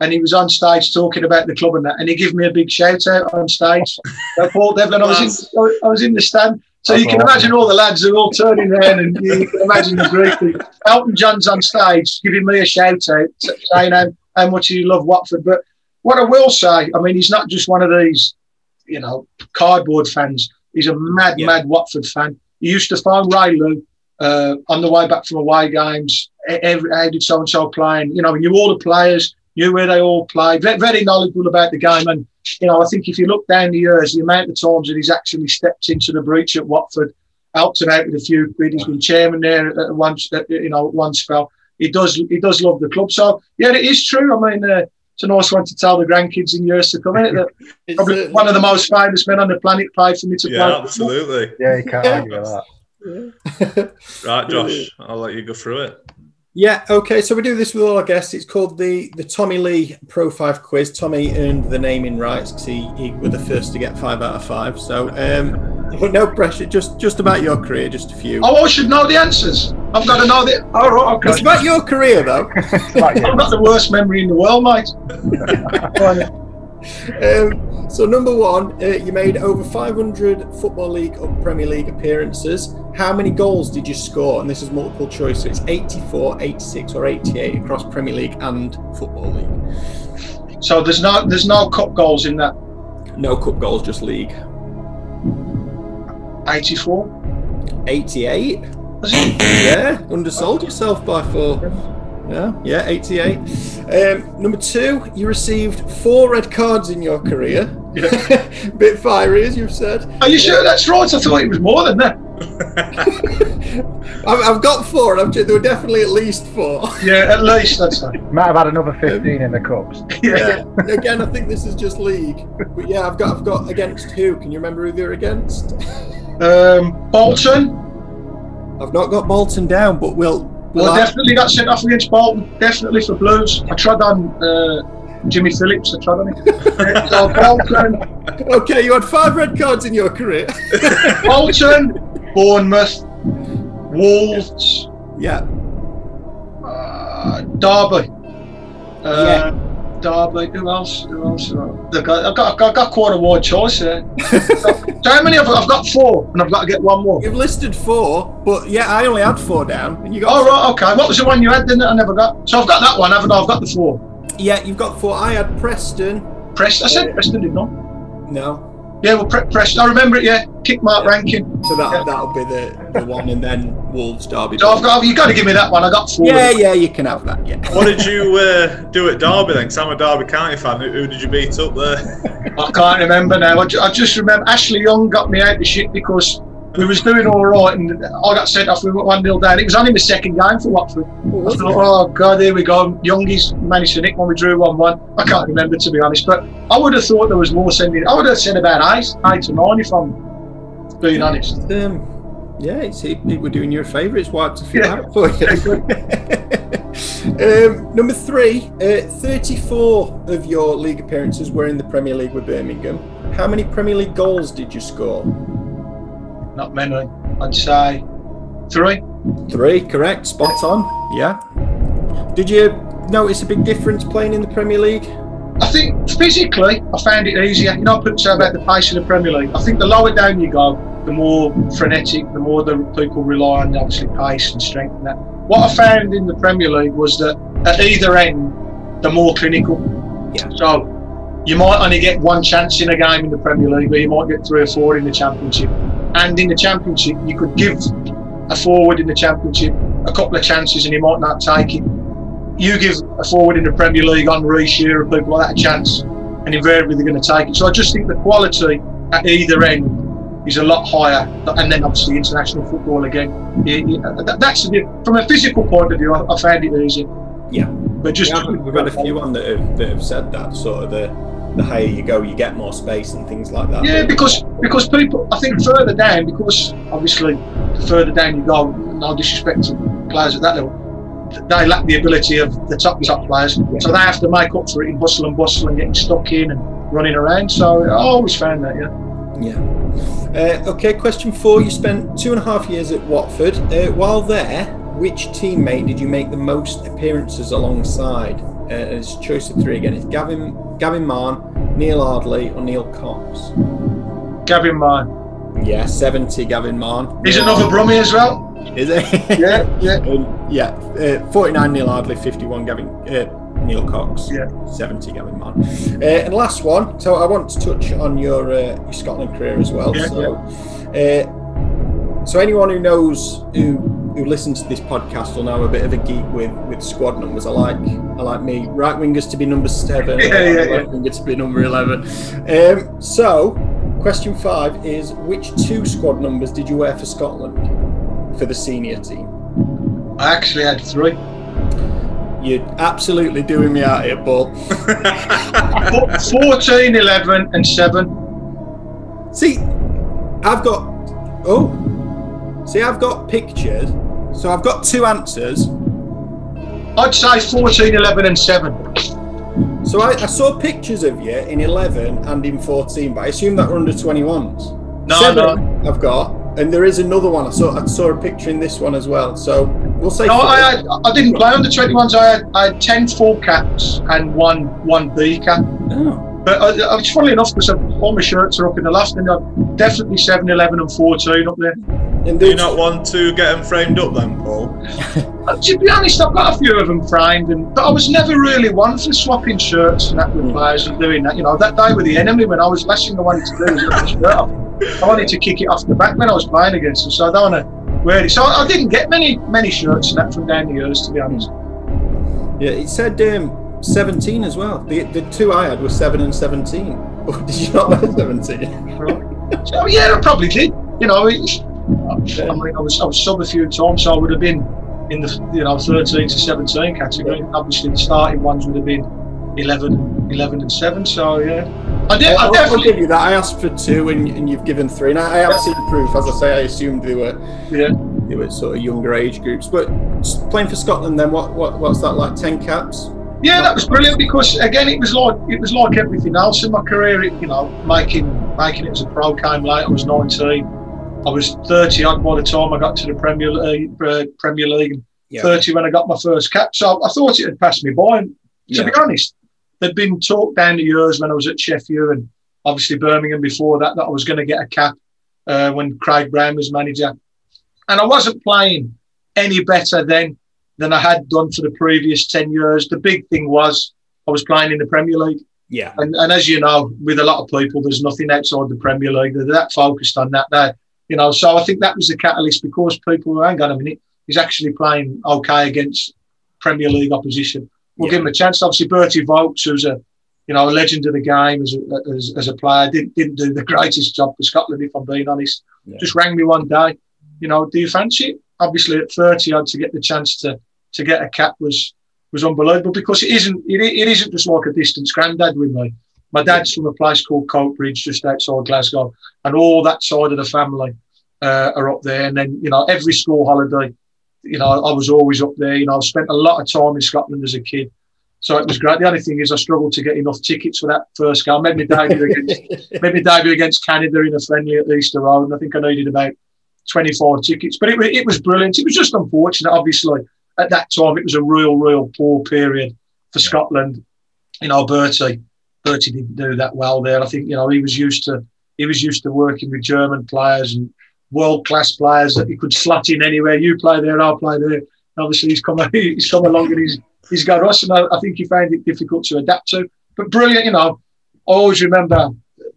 and he was on stage talking about the club and that, and he gave me a big shout out on stage. Paul Devlin, I was in, I was in the stand, so That's you can awesome. imagine all the lads are all turning around, and you can imagine the great Elton John's on stage giving me a shout out, saying how, how much you love Watford. But what I will say, I mean, he's not just one of these, you know, cardboard fans. He's a mad, yeah. mad Watford fan. He used to phone Ray Lou uh, on the way back from away games. Every, how did so-and-so play? And, you know, he knew all the players, knew where they all played, very, very knowledgeable about the game. And, you know, I think if you look down the years, the amount of times that he's actually stepped into the breach at Watford, helped him out with a few quid. He's been chairman there at one, you know, at one spell. He does, he does love the club. So, yeah, it is true. I mean, uh, it's a nice one to tell the grandkids in years to come, isn't it? That probably one of the most famous men on the planet played for me to yeah, play. Yeah, absolutely. Yeah, you can't argue with that. Yeah. Right, Josh, I'll let you go through it. Yeah, okay, so we do this with all our guests. It's called the, the Tommy Lee Pro five Quiz. Tommy earned the naming rights because he, he was the first to get five out of five. So, um, no pressure, just just about your career, just a few. Oh, I should know the answers. I've got to know the... Oh, right, okay. It's about your career, though. Like, yeah. I've got the worst memory in the world, mate. um, so, number one, uh, you made over five hundred Football League or Premier League appearances. How many goals did you score? And this is multiple choice, so it's eighty-four, eighty-six or eighty-eight across Premier League and Football League. So, there's no, there's no cup goals in that? No cup goals, just league. eighty-four? eighty-eight? Yeah, undersold yourself by four. Yeah, yeah, eighty-eight. Um, number two, you received four red cards in your career. Yeah. Bit fiery, as you've said. Are you sure that's right? I thought it was more than that. I've, I've got four, and I'm sure there were definitely at least four. Yeah, at least that's right. Might have had another fifteen um, in the cups. Yeah. Yeah. Again, I think this is just league. But yeah, I've got, I've got against who? Can you remember who they were against? Um, Bolton. I've not got Bolton down, but we'll... we'll well, I definitely got sent off against Bolton, definitely for Blues. I trod on uh, Jimmy Phillips, I trod on him. So Bolton... Okay, you had five red cards in your career. Bolton, Bournemouth, Wolves... Yeah. Uh, Derby. Uh, yeah. Derby, who else? Who else? I've got, I've got, I've got quite a wide choice here. How many? I've, I've got four, and I've got to get one more. You've listed four, but yeah, I only had four down. And you got. Oh right, okay. What was the one you had then that I never got? So I've got that one, haven't I? I've got the four. Yeah, you've got four. I had Preston. Preston. I said Preston, didn't I? No. Yeah, well, pre Preston. I remember it. Yeah, kick mark yeah. ranking. So that yeah. that'll be the, the one, and then Wolves, Derby. So I've got. You got to give me that one. I got four. Yeah, yeah, you can have that. Yeah. What did you uh, do at Derby then? Because I'm a Derby County fan. Who, who did you beat up there? I can't remember now. I, I just remember Ashley Young got me out of shit because we was doing all right, and I got sent off. We went one nil down. It was only my second game for Watford. I thought, oh god, here we go. Youngies managed to nick when we drew one one. I can't remember, to be honest, but I would have thought there was more sending. I would have said about eight, eight to nine, if I'm being honest. Um, yeah, it's, it, it were doing you a favour. It's wiped a few yeah. out for you. um, number three, uh, thirty-four of your league appearances were in the Premier League with Birmingham. How many Premier League goals did you score? Not many. I'd say three. Three, correct. Spot on. Yeah. Did you notice a big difference playing in the Premier League? I think physically I found it easier. You know, I couldn't say about the pace of the Premier League. I think the lower down you go, the more frenetic, the more the people rely on, obviously, pace and strength and that. What I found in the Premier League was that at either end, they're more clinical. Yeah. So You might only get one chance in a game in the Premier League, but you might get three or four in the Championship. And in the Championship, you could give a forward in the Championship a couple of chances and you might not take it. You give a forward in the Premier League, Henry, Shearer, people like that, a chance, and invariably they're going to take it. So I just think the quality at either end is a lot higher. And then obviously international football again. That's from a physical point of view, I found it easy. Yeah, but just yeah, we've had a few on that have, that have said that sort of the the higher you go, you get more space and things like that. Yeah, because because people, I think further down, because obviously the further down you go, no disrespect to players at that level, they lack the ability of the top top players, yeah. So they have to make up for it in hustle and bustle and getting stuck in and running around. So I always found that, yeah. Yeah. Uh, okay, question four. You spent two and a half years at Watford. Uh, while there, which teammate did you make the most appearances alongside? Uh, it's a choice of three again. It's Gavin, Gavin Marne, Neil Ardley or Neil Cox? Gavin Marne. Yeah, seventy, Gavin Marne. He's another Brummie as well. Is it? Yeah, yeah. um, yeah, uh, forty-nine, Neil Ardley, fifty-one, Gavin, uh, Neil Cox. Yeah. seventy, Gavin Marne. Uh, and last one, so I want to touch on your, uh, your Scotland career as well. Yeah, so, yeah. Uh, so anyone who knows who who listens to this podcast will know I'm a bit of a geek with with squad numbers. I like I like me right wingers to be number seven, yeah, yeah, right yeah. winger to be number eleven. Um, so, question five is: which two squad numbers did you wear for Scotland for the senior team? I actually had three. You're absolutely doing me out here, Paul. fourteen, eleven, and seven. See, I've got oh. See, I've got pictures, so I've got two answers. I'd say fourteen, eleven and seven. So I, I saw pictures of you in eleven and in fourteen, but I assume that were under twenty-ones. No, seven no. I've got, and there is another one. I saw I saw a picture in this one as well, so we'll say... No, I, had, I didn't play under twenty-ones. I had, I had ten full caps and one, one B cap. Oh. But uh, it's funny enough because all my shirts are up in the last, and I'm definitely seven, eleven, and fourteen up there. And do you not want to get them framed up then, Paul? To be honest, I've got a few of them framed, and but I was never really one for swapping shirts and that with players and doing that. You know, that day with the enemy when I was lashing, I wanted to do was rip the shirt off. I wanted to kick it off the back when I was playing against them, so I don't want to wear it. So I didn't get many many shirts and that from down the years, to be honest. Yeah, it said. Um, seventeen as well. The the two I had were seven and seventeen. Or did you not have seventeen? So yeah, I probably did. You know, it, I mean, I was I was sub a few times, so I would have been in the you know thirteen to seventeen category. Obviously, the starting ones would have been eleven, eleven and seven. So yeah, I did. I, I definitely I'll give you that. I asked for two, and and you've given three, and I, I have seen proof. As I say, I assumed they were. Yeah. They were sort of younger age groups. But playing for Scotland, then what what what's that like? Ten caps. Yeah, that was brilliant because again, it was like it was like everything else in my career. It, you know, making making it as a pro came late. I was nineteen, I was thirty odd by the time I got to the Premier League, uh, Premier League, and yeah. thirty when I got my first cap. So I thought it had passed me by. And to yeah. be honest, there'd been talk down the years when I was at Sheffield and obviously Birmingham before that that I was going to get a cap uh, when Craig Brown was manager, and I wasn't playing any better then than I had done for the previous ten years. The big thing was I was playing in the Premier League. Yeah. And, and as you know, with a lot of people, there's nothing outside the Premier League. They're that focused on that now. You know, so I think that was the catalyst because people were, hang on a minute, he's actually playing okay against Premier League opposition. We'll yeah. give him a chance. Obviously, Bertie Vogts, who's a, you know, a legend of the game as a, as, as a player, didn't, didn't do the greatest job for Scotland, if I'm being honest. Yeah. Just rang me one day, you know, do you fancy it? Obviously, at thirty, I had to get the chance to to get a cap was was unbelievable because it isn't it, it isn't just like a distant granddad with me. My dad's from a place called Coatbridge, just outside Glasgow, and all that side of the family uh, are up there. And then you know every school holiday, you know I was always up there. You know I spent a lot of time in Scotland as a kid, so it was great. The only thing is I struggled to get enough tickets for that first game. I made my debut against made my debut against Canada in a friendly at Easter Road, and I think I needed about twenty-four tickets. But it it was brilliant. It was just unfortunate, obviously. At that time, it was a real, real poor period for yeah. Scotland. You know, Bertie, Bertie didn't do that well there. I think you know he was used to he was used to working with German players and world class players that he could slot in anywhere. You play there, I'll play there. And obviously, he's come he's come along and he's he's got us, and I, I think he found it difficult to adapt to. But brilliant, you know, I always remember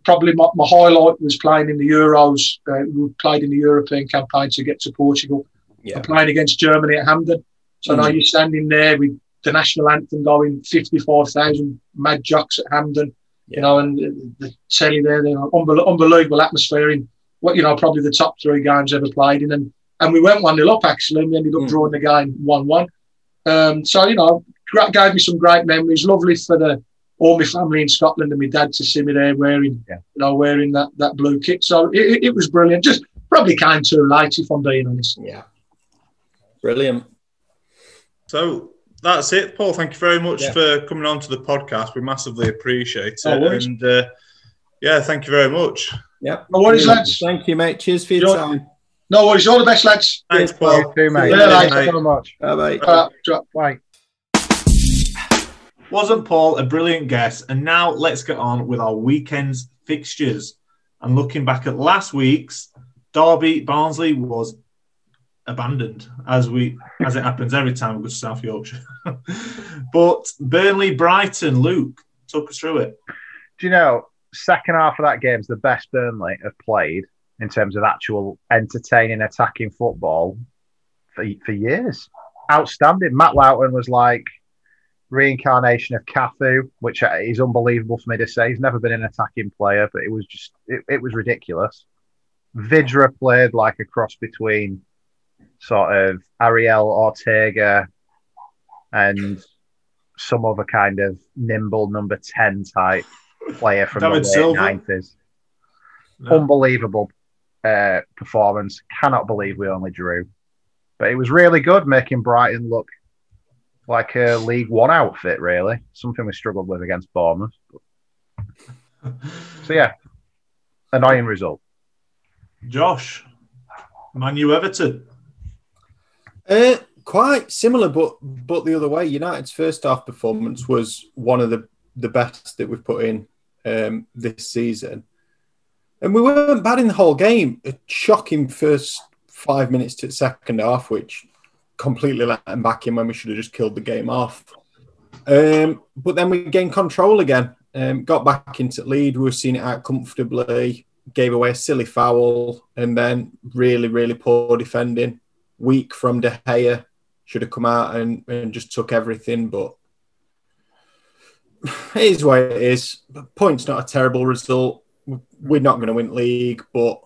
probably my, my highlight was playing in the Euros. Uh, we played in the European campaign to get to Portugal. Yeah. And playing against Germany at Hampden. So mm. now you're standing there with the national anthem going, fifty-five thousand mad jocks at Hampden. Yeah. You know, and the telly there, you know, unbe unbelievable atmosphere in what, you know, probably the top three games ever played in. And, and we went one nil up, actually, and we ended up mm. drawing the game one one. Um, so, you know, gave me some great memories. Lovely for the all my family in Scotland and my dad to see me there wearing, yeah. you know, wearing that, that blue kit. So it, it was brilliant. Just probably came too late, if I'm being honest. Yeah. Brilliant. So that's it, Paul. Thank you very much yeah. for coming on to the podcast. We massively appreciate it. Oh, and uh, yeah, thank you very much. Yeah. No worries, lads. Thank you, mate. Cheers for your You're, time. No worries. All the best, lads. Thanks, Cheers, Paul. You too, mate. Yeah, yeah, mate. Thank you so much. Bye-bye. Uh, bye. Wasn't Paul a brilliant guest? And now let's get on with our weekend's fixtures. And looking back at last week's, Derby, Barnsley was abandoned, as we as it happens every time we go to South Yorkshire. But Burnley, Brighton, Luke, talk us through it. Do you know, second half of that game's the best Burnley have played in terms of actual entertaining, attacking football for, for years. Outstanding. Matt Loughton was like reincarnation of Cafu, which is unbelievable for me to say. He's never been an attacking player, but it was just it, it was ridiculous. Vidra played like a cross between sort of Ariel Ortega and some other kind of nimble number ten type player from David the late Silver. nineties. No. Unbelievable uh, performance. Cannot believe we only drew. But it was really good, making Brighton look like a League One outfit, really. Something we struggled with against Bournemouth. So, yeah, annoying result. Josh, Man U Everton. Uh, quite similar, but but the other way. United's first half performance was one of the, the best that we've put in um, this season. And we weren't bad in the whole game. A shocking first five minutes to the second half, which completely let them back in when we should have just killed the game off. Um, but then we gained control again. Um, got back into lead. We were seeing it out comfortably. Gave away a silly foul. And then really, really poor defending. Weak from De Gea, should have come out and, and just took everything, but it is what it is. Points not a terrible result. We're not going to win league, but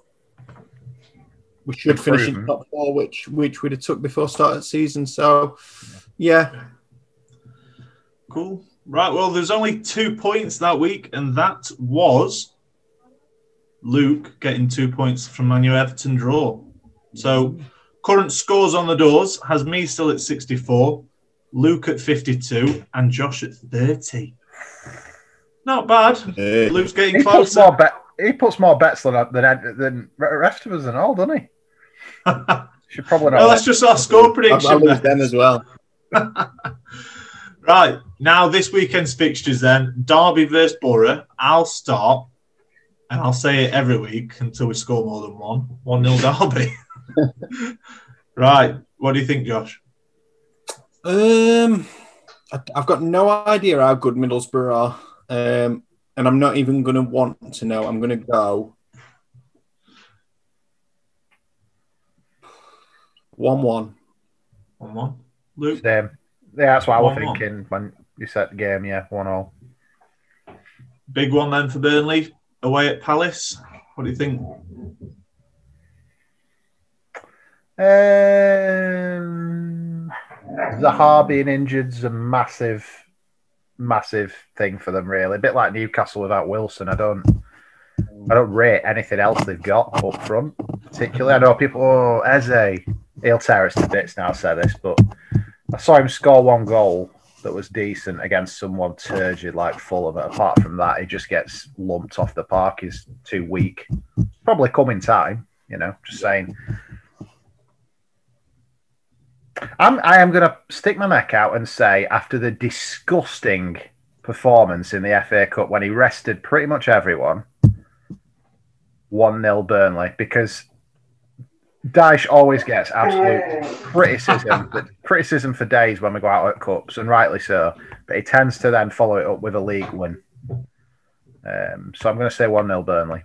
we should finish in top four, which which we'd have took before start of the season. So, yeah. Cool. Right, well, there's only two points that week, and that was Luke getting two points from Man U Everton draw. So current scores on the doors has me still at sixty-four, Luke at fifty-two, and Josh at thirty. Not bad. Uh, Luke's getting he closer. Puts more he puts more bets than than, than rest of us and all, doesn't he? Should probably not. Well, that's just our score prediction. I'll lose them as well. Right now, this weekend's fixtures then: Derby versus Borough. I'll start, and I'll say it every week until we score more than one. One nil Derby. Right, what do you think, Josh? Um, I, I've got no idea how good Middlesbrough are, um, and I'm not even going to want to know. I'm going to go one one. one one. Luke? Same. Yeah, that's what one, I was one. thinking when you set the game. Yeah, one all. Big one then for Burnley away at Palace. What do you think? Um, Zaha being injured is a massive, massive thing for them. Really, a bit like Newcastle without Wilson. I don't, I don't rate anything else they've got up front. Particularly, I know people. Oh, Eze, he'll tear us to bits now. Say this, but I saw him score one goal that was decent against someone turgid like Fulham. But apart from that, he just gets lumped off the park. He's too weak. Probably coming time. You know, just saying. I'm, I am going to stick my neck out and say, after the disgusting performance in the F A Cup when he rested pretty much everyone, one nil Burnley, because Dyche always gets absolute criticism, but criticism for days when we go out at Cups, and rightly so, but he tends to then follow it up with a league win. Um, so I'm going to say one nil Burnley.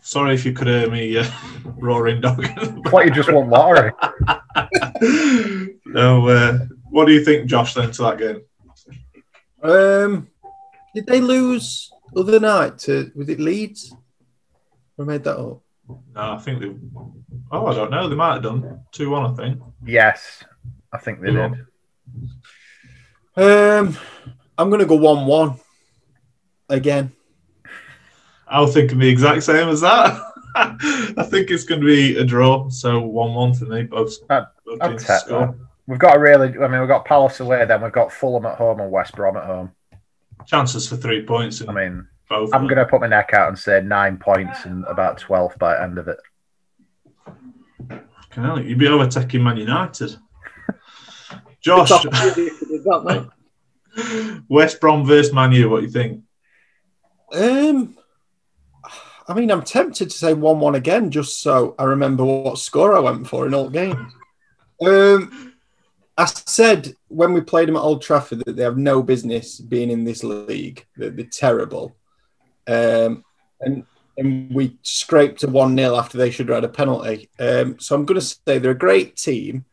Sorry if you could hear me uh, roaring dog. What, you just want lottery? No, uh, what do you think, Josh, then, to that game? Um, did they lose the other night to, was it Leeds? I made that up. No, I think they, oh, I don't know, they might have done two one, I think. Yes, I think they did. Um, I'm going to go one one again. I was thinking the exact same as that. I think it's going to be a draw, so one one for me. Both, I'd, both I'd teams score. We've got a really, I mean, we've got Palace away, then we've got Fulham at home and West Brom at home. Chances for three points. In I mean, both I'm going to put my neck out and say nine points and about twelve by the end of it. Can't you? You'd be overtaking Man United. Josh, West Brom versus Man U, what do you think? Um, I mean, I'm tempted to say one one again, just so I remember what score I went for in all games. Um, I said when we played them at Old Trafford that they have no business being in this league, that they're terrible. Um, and, and we scraped a one nil after they should have had a penalty. Um, so I'm going to say they're a great team.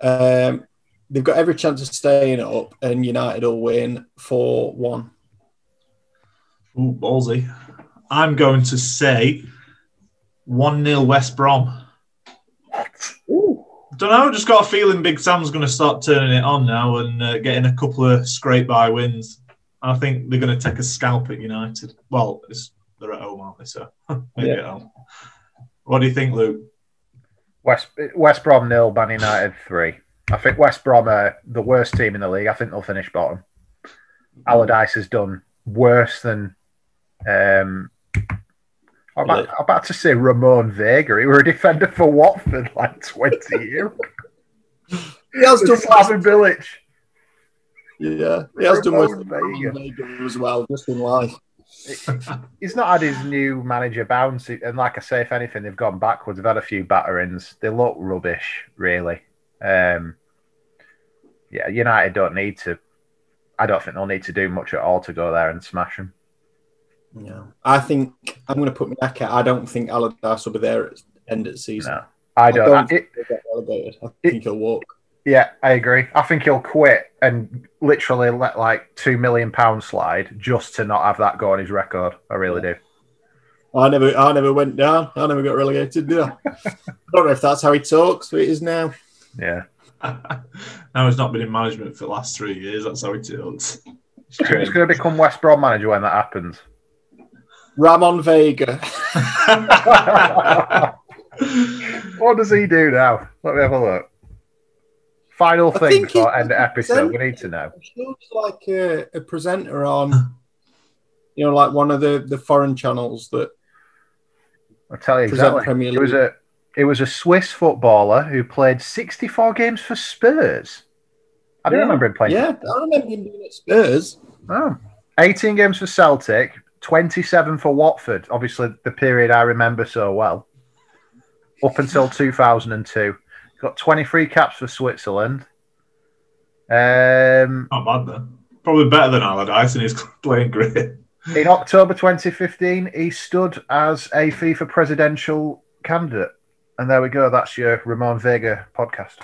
Um, they've got every chance of staying up, and United will win four one. Ooh, ballsy. I'm going to say one nil West Brom. Ooh. Don't know, just got a feeling Big Sam's going to start turning it on now and uh, getting a couple of scrape-by wins. I think they're going to take a scalp at United. Well, it's, they're at home, aren't they? So maybe yeah. At home. What do you think, Luke? West West Brom nil, Man United three. I think West Brom are the worst team in the league. I think they'll finish bottom. Allardyce has done worse than... Um, I'm about, I'm about to say Ramon Vega. He was a defender for Watford like twenty years. He has done Slaven Bilic. Yeah, he has done worse than Vega as well, just in life. He's not had his new manager bounce, and like I say, if anything, they've gone backwards. They've had a few batterings. They look rubbish, really. Um, yeah, United don't need to. I don't think they'll need to do much at all to go there and smash them. Yeah, I think I'm going to put my neck out. I don't think Allardyce will be there at the end of the season. No, I don't. I don't think he'll get relegated. I think it, he'll walk. Yeah, I agree. I think he'll quit and literally let like two million pounds slide just to not have that go on his record. I really yeah. do. I never, I never went down. I never got relegated. Did I? I don't know if that's how he talks, but it is now. Yeah. Now he's not been in management for the last three years. That's how he talks. He's going to become West Brom manager when that happens. Ramon Vega. What does he do now? Let me have a look. Final I thing for end of episode. We need to know. He looks like a, a presenter on, you know, like one of the, the foreign channels that. I'll tell you exactly. Premier League. It was a it was a Swiss footballer who played sixty-four games for Spurs. I don't yeah. remember him playing. Yeah, I remember him doing it at Spurs. Oh. eighteen games for Celtic. twenty-seven for Watford, obviously the period I remember so well, up until two thousand two. Got twenty-three caps for Switzerland. Um, Not bad, though. Probably better than Allardyce, and he's playing great. In October twenty fifteen, he stood as a FIFA presidential candidate. And there we go. That's your Ramon Vega podcast.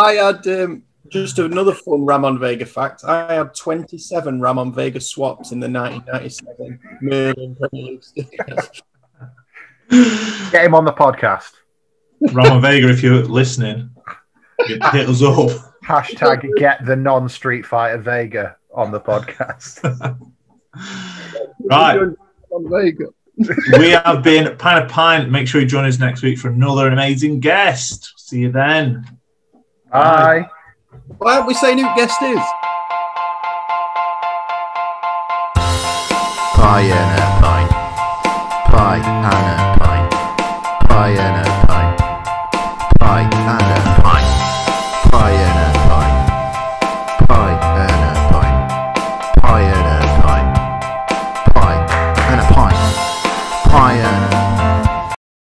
I had... Um... Just another fun Ramon Vega fact. I had twenty-seven Ramon Vega swaps in the nineteen ninety-seven million Premier League stickers. Get him on the podcast. Ramon Vega, if you're listening, hit us up. Hashtag get the non-Street Fighter Vega on the podcast. Right. We have been Pint of Pint. Make sure you join us next week for another amazing guest. See you then. Bye. Bye. Why don't we say new guest is? Pie and a pint. Pie and